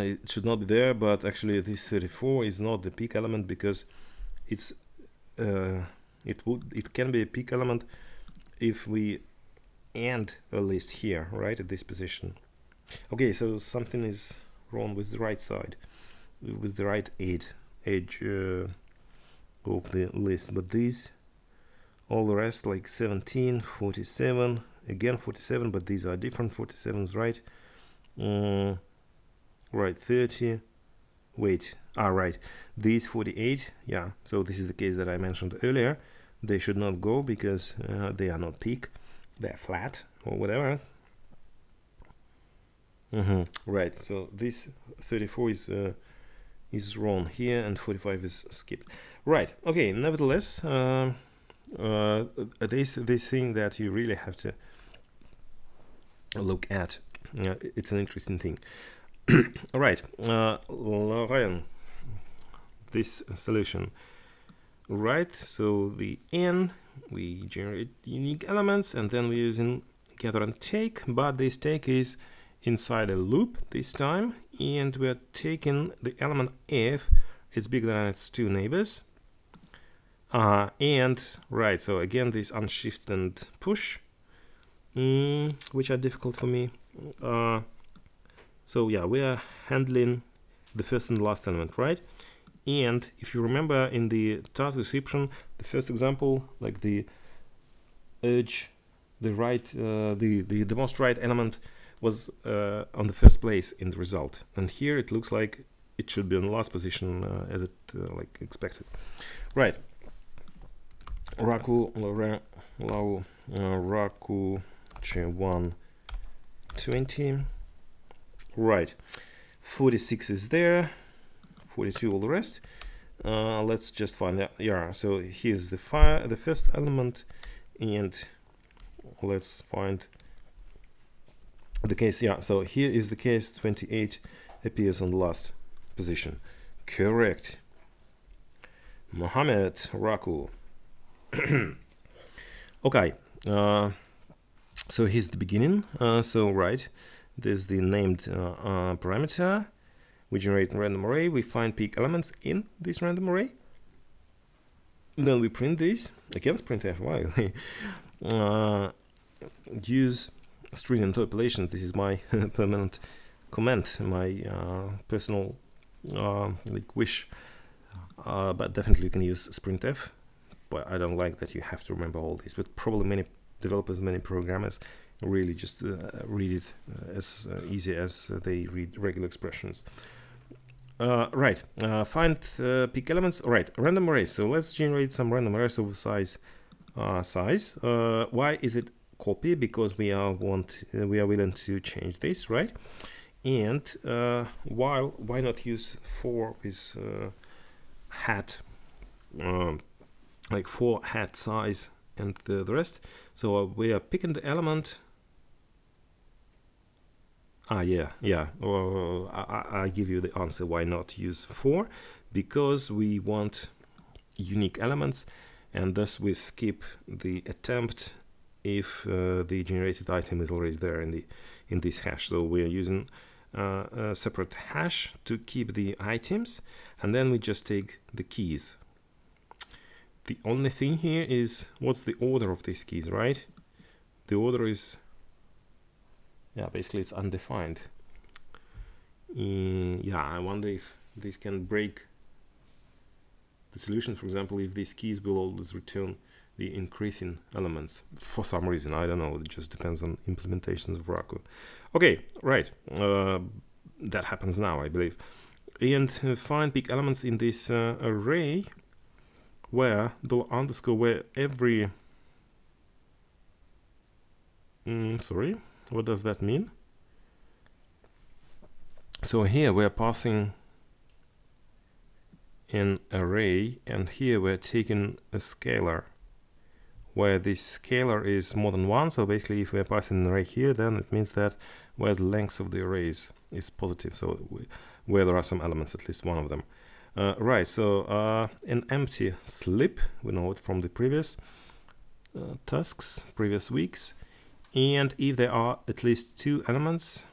It should not be there, but actually this 34 is not the peak element, because it's... it can be a peak element if we end a list here, right, at this position. Okay, so something is wrong with the right side, with the right edge of the list. But these, all the rest, like 17, 47, again 47, but these are different 47s, right? Right, 30. Wait, ah, right, these 48, yeah, so this is the case that I mentioned earlier. They should not go, because they are not peak, they're flat or whatever. Right, so this 34 is is wrong here and 45 is skipped. Right, okay, nevertheless, this thing that you really have to look at, it's an interesting thing. All right, Lorraine, this solution, right? So the n, we generate unique elements, and then we're using gather and take, but this take is inside a loop this time, and we're taking the element f, it's bigger than its two neighbors, and right, so again this unshift and push, which are difficult for me. So yeah, we are handling the first and last element, right? And if you remember in the task description, the first example, like the urge, the right, the most right element was on the first place in the result, and here it looks like it should be in the last position as it like expected, right? Raku, Raku J120, right? 46 is there, 42 all the rest. Let's just find out. Yeah, so here's the first element, and let's find the case. Yeah, so here is the case. 28 appears on the last position. Correct. Muhammad, Raku. Okay, so here's the beginning. So right, there's the named parameter. We generate a random array, we find peak elements in this random array. Then we print this, against printf, wow. Use string interpolations, this is my permanent comment, my personal like wish. But definitely you can use printf, but I don't like that you have to remember all this, but probably many developers, many programmers really just read it as easy as they read regular expressions. Right, find peak elements. All right, random arrays. So let's generate some random arrays of size. Why is it copy? Because we are willing to change this, right? And why not use 4 with hat, like 4 hat size and the rest? So we are picking the element. I give you the answer why not use 4, because we want unique elements, and thus we skip the attempt if the generated item is already there in the this hash. So we are using a separate hash to keep the items, and then we just take the keys. The only thing here is what's the order of these keys, right? The order is, yeah, basically it's undefined. Yeah, I wonder if this can break the solution. For example, if these keys will always return the increasing elements for some reason, I don't know, it just depends on implementations of Raku. Okay, right, that happens now, I believe. And find peak elements in this array where $_where every sorry, what does that mean? So here we're passing an array, and here we're taking a scalar where this scalar is more than 1. So basically if we're passing an array here, then it means that where the length of the arrays is positive, so where there are some elements, at least one of them. Right, so an empty slip, we know it from the previous tasks, previous weeks, and if there are at least 2 elements,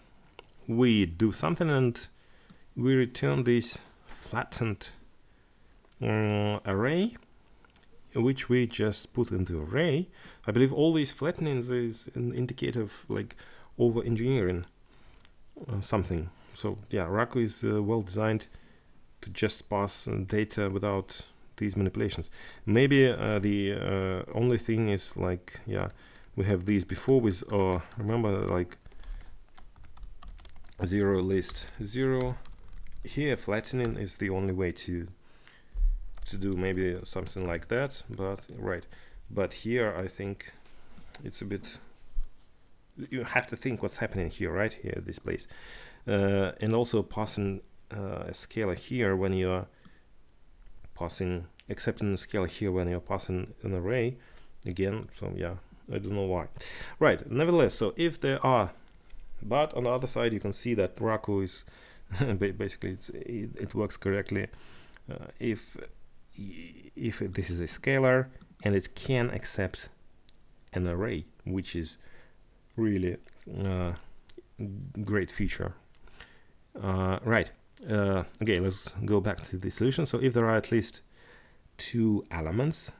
we do something and we return this flattened array, which we just put into array. I believe all these flattenings is an indicator of like over-engineering something. So yeah, Raku is well designed to just pass data without these manipulations. Maybe the only thing is like, yeah, we have these before with, remember, like 0 list 0. Here flattening is the only way to do maybe something like that, but right, but here I think it's a bit, you have to think what's happening here, right? Here, this place, and also passing a scalar here when you are passing, accepting a scalar here when you're passing an array again. So yeah, I don't know why. Right, nevertheless, so if there are, but on the other side you can see that Raku is basically it works correctly if this is a scalar and it can accept an array, which is really great feature. Right, okay, let's go back to the solution. So if there are at least two elements,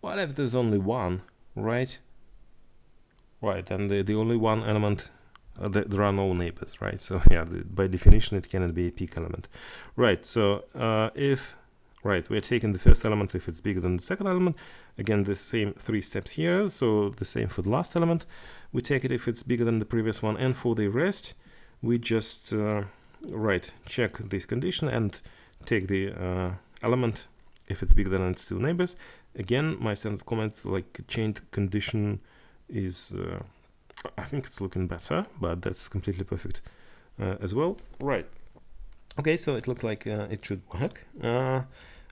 what if there's only one, right? Right, and the only one element, there are no neighbors, right? So yeah, by definition it cannot be a peak element. Right, so if, right, we're taking the first element if it's bigger than the second element. Again, the same three steps here, so the same for the last element. We take it if it's bigger than the previous one, and for the rest, we just, right, check this condition and take the element if it's bigger than its two neighbors. Again, my standard comments like chained condition is, I think it's looking better, but that's completely perfect as well. Right. Okay, so it looks like it should work.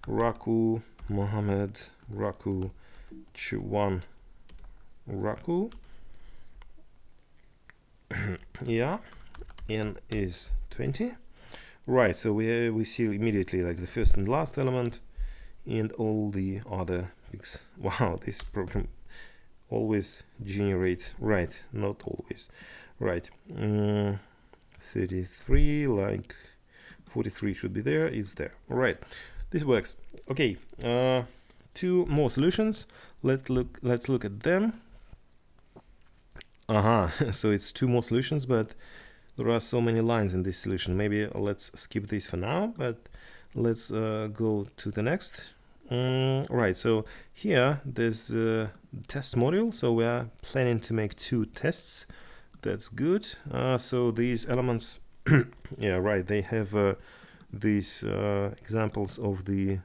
Raku, Muhammad, Raku, Chuan, Raku. Yeah, n is 20. Right, so we see immediately like the first and last element and all the other picks. Wow, this program always generates, right, not always, right, 33, like 43 should be there, it's there. Right, this works. Okay, two more solutions. Let's look at them. So it's two more solutions, but there are so many lines in this solution. Maybe let's skip this for now, but let's go to the next. Right, so here there's a test module, so we are planning to make two tests. That's good. So these elements yeah, right, they have these examples of the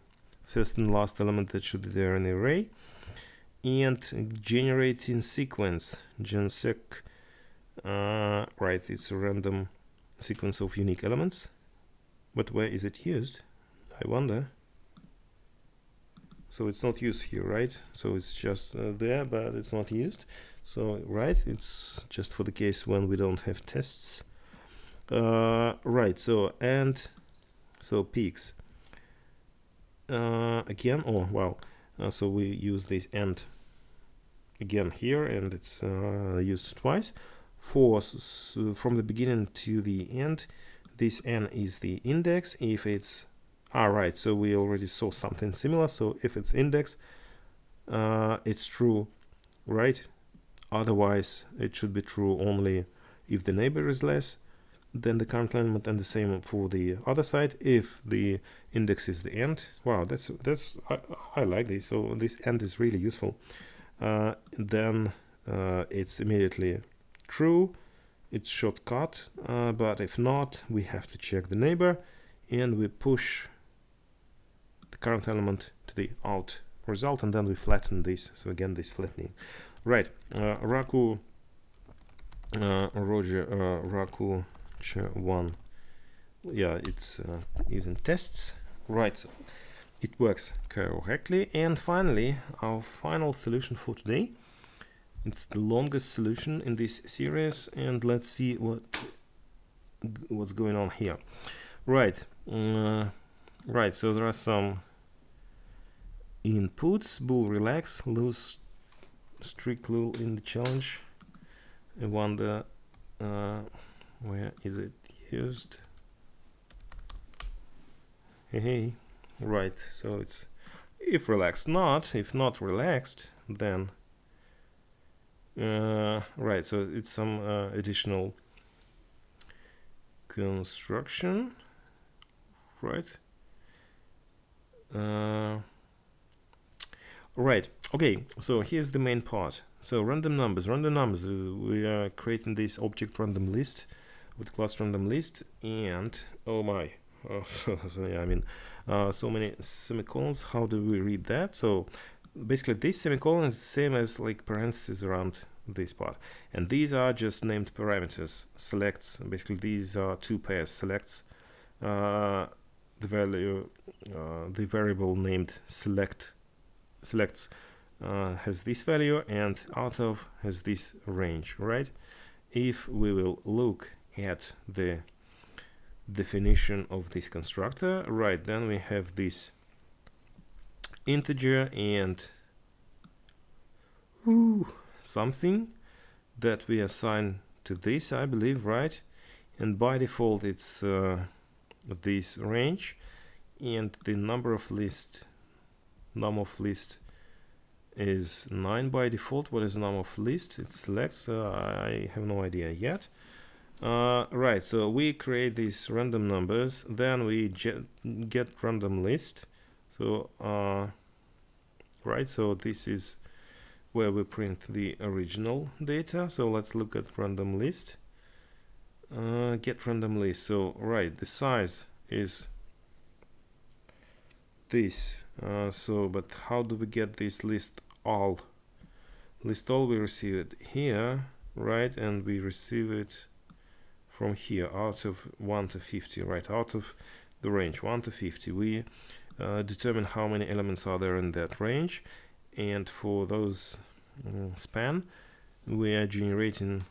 first and last element that should be there in the array, and generating sequence, gensec, right, it's a random sequence of unique elements, but where is it used, I wonder. So it's not used here, right? So it's just there, but it's not used. So right, it's just for the case when we don't have tests. Right, so and so peaks again. Oh wow, so we use this and again here, and it's used twice. For so from the beginning to the end, this n is the index. If it's right, so we already saw something similar. So if it's index, it's true, right? Otherwise, it should be true only if the neighbor is less than the current element, and the same for the other side if the index is the end. Wow, that's I like this. So this end is really useful. Then it's immediately true. It's shortcut. But if not, we have to check the neighbor, and we push the current element to the out result, and then we flatten this. So again, this flattening. Right, Raku, Roger, Raku, one. Yeah, it's using tests. Right, so it works correctly. And finally, our final solution for today. It's the longest solution in this series, and let's see what's going on here. Right, right, so there are some inputs: bool, relax, loose, strict rule in the challenge. I wonder where is it used. Hey, right, so it's if relaxed not, if not relaxed, then right, so it's some additional construction. Right. Right. Okay. So here's the main part. So random numbers. Random numbers. We are creating this object random list with class random list. And oh my. Oh, yeah, I mean, so many semicolons. How do we read that? So basically, this semicolon is the same as like parentheses around this part. And these are just named parameters, selects. Basically, these are two pairs, selects the value, the variable named selects has this value, and out of has this range, right? If we will look at the definition of this constructor, right, then we have this integer and something that we assign to this, I believe, right? And by default it's this range, and the num of list is 9 by default. What is num of list? It selects, I have no idea yet. Right, so we create these random numbers, then we get random list. So right, so this is where we print the original data. So let's look at random list. Get random list. So right, the size is this. So but how do we get this list all? List all, we receive it here, right? And we receive it from here, out of 1 to 50, right? Out of the range 1 to 50, we determine how many elements are there in that range. And for those span, we are generating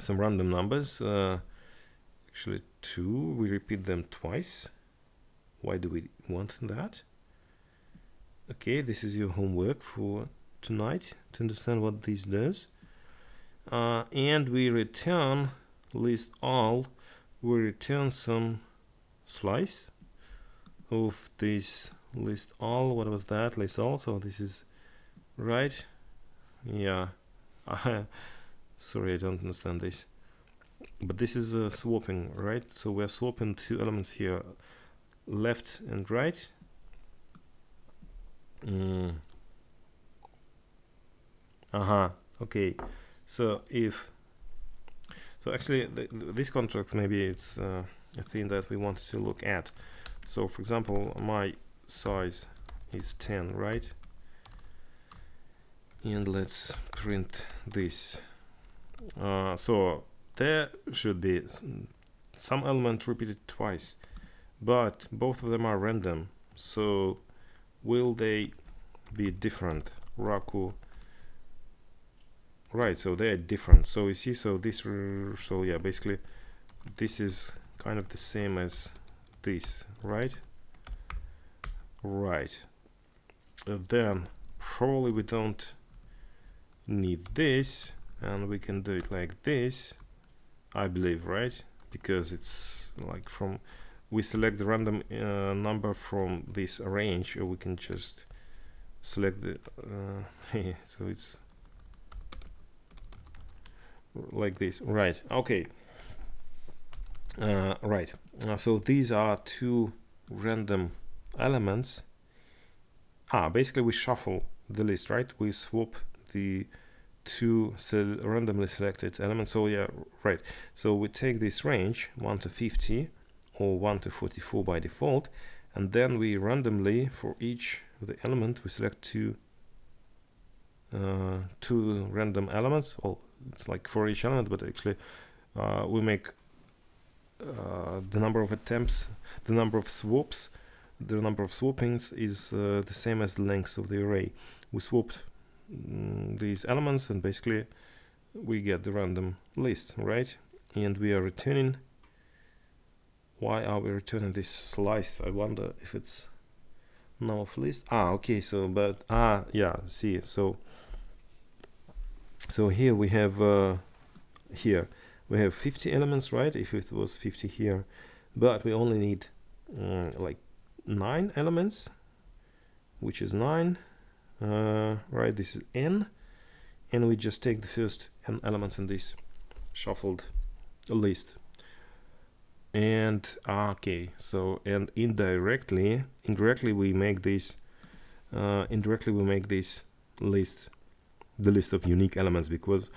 some random numbers, actually two. We repeat them twice. Why do we want that? Okay, this is your homework for tonight, to understand what this does. And we return list all, we return some slice of this list all. What was that? List all. So this is right. Yeah. Sorry, I don't understand this. But this is swapping, right? So we're swapping two elements here, left and right. Okay. So if actually these contracts, maybe it's a thing that we want to look at. So for example, my size is 10, right? And let's print this. So there should be some element repeated twice, but both of them are random. So will they be different? Raku. Right, so they're different. So you see, so this, so yeah, basically this is kind of the same as this, right? Right, then probably we don't need this, and we can do it like this, I believe, right? Because it's like from, we select the random number from this range, or we can just select the so it's like this, right? Okay, right, so these are two random elements. Basically we shuffle the list, right? We swap the two randomly selected elements. So yeah, right, so we take this range 1 to 50 or 1 to 44 by default, and then we randomly, for each of the element, we select two random elements. Well, it's like for each element, but actually we make the number of attempts, the number of swaps, the number of swappings is the same as the length of the array. We swapped these elements, and basically we get the random list, right? And we are returning, why are we returning this slice? I wonder if it's num of list. Okay, so but yeah, see, so here we have 50 elements, right? If it was 50 here, but we only need like 9 elements, which is 9, right? This is n, and we just take the first n elements in this shuffled list. And okay, so and indirectly we make this list the list of unique elements, because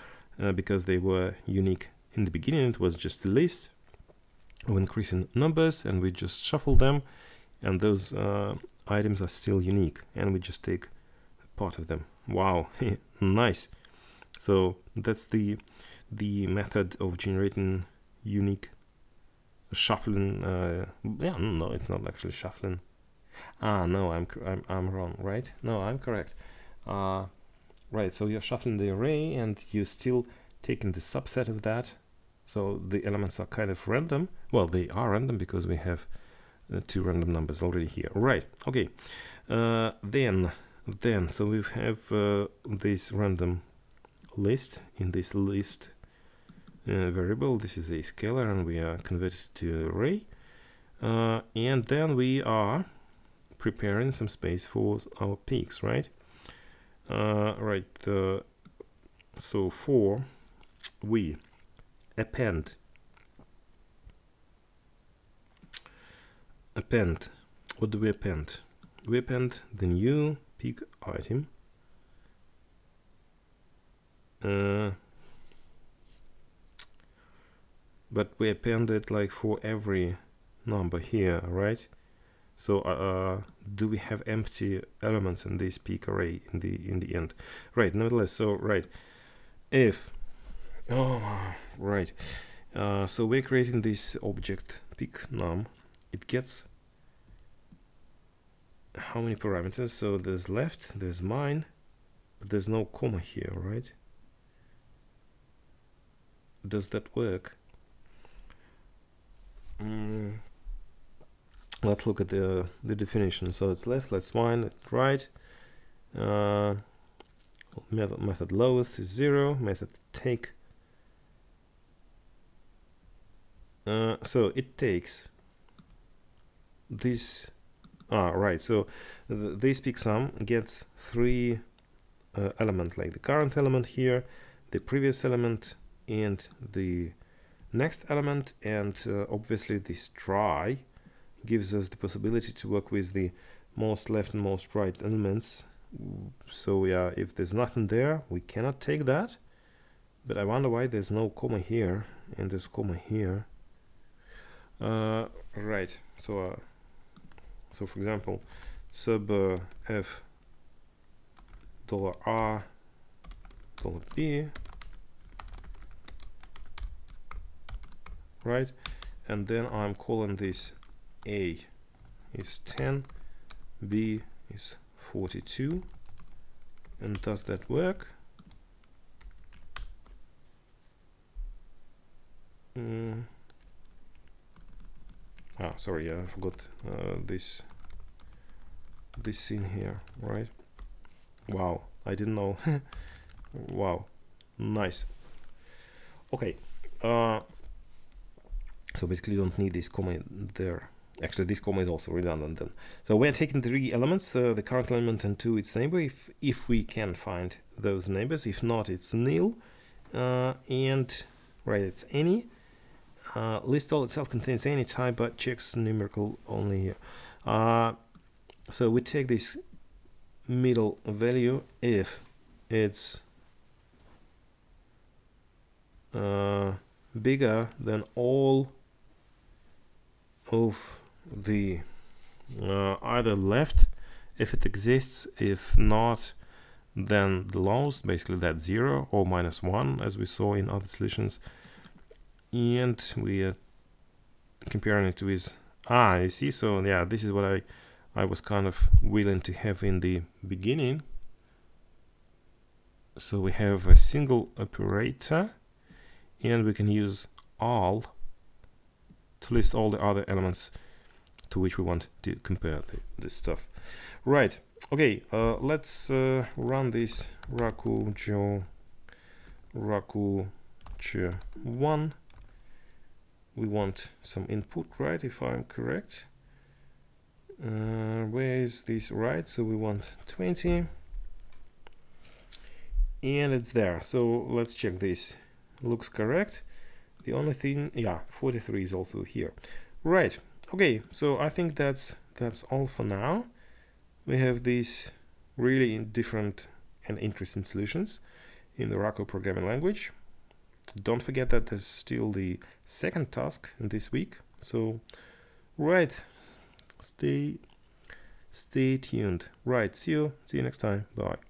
they were unique in the beginning. It was just a list of increasing numbers, and we just shuffle them, and those items are still unique, and we just take part of them. Wow, nice. So that's the method of generating unique shuffling. Yeah, no, it's not actually shuffling. Ah, no, I'm wrong, right? No, I'm correct. Right, so you're shuffling the array and you're still taking the subset of that. So the elements are kind of random. Well, they are random because we have two random numbers already here. Right, okay. Then so we have this random list. In this list variable, this is a scalar and we are converted to array. And then we are preparing some space for our peaks, right? Right, so for we append, what do we append? We append the new peak item, but we append it like for every number here, right? So do we have empty elements in this peak array in the end? Right, nevertheless, so right, if so we're creating this object peak num. It gets how many parameters? So there's left, there's mine, but there's no comma here, right? Does that work? Let's look at the definition. So it's left, that's mine, that's right. Method lowest is 0. Method take. So it takes this. Right. So this peak sum gets 3 elements, like the current element here, the previous element, and the next element, and obviously this try gives us the possibility to work with the most left and most right elements. So yeah, if there's nothing there, we cannot take that. But I wonder why there's no comma here and there's comma here. Right. So so for example, sub f $r $b, right? And then I'm calling this. A is 10, B is 42, and does that work? Sorry, I forgot this scene here, right? Wow, I didn't know. Wow, nice. Okay, so basically you don't need this comma there. Actually, this comma is also redundant then. So we're taking 3 elements, the current element and 2 its neighbor, if we can find those neighbors. If not, it's nil. And right, it's any. List all itself contains any type, but checks numerical only here. So we take this middle value if it's bigger than all of the either left, if it exists, if not, then the lowest, basically that's 0 or -1 as we saw in other solutions, and we are comparing it with you see. So yeah, this is what I was kind of willing to have in the beginning. So we have a single operator and we can use all to list all the other elements to which we want to compare this stuff. Right, okay, let's run this raku1. We want some input, right, if I'm correct. Where is this, right? So we want 20 and it's there. So let's check this, looks correct. The only thing, yeah, 43 is also here. Right, okay, so I think that's all for now. We have these really different and interesting solutions in the Raku programming language. Don't forget that there's still the second task in this week. So, right, stay tuned. Right, see you next time. Bye.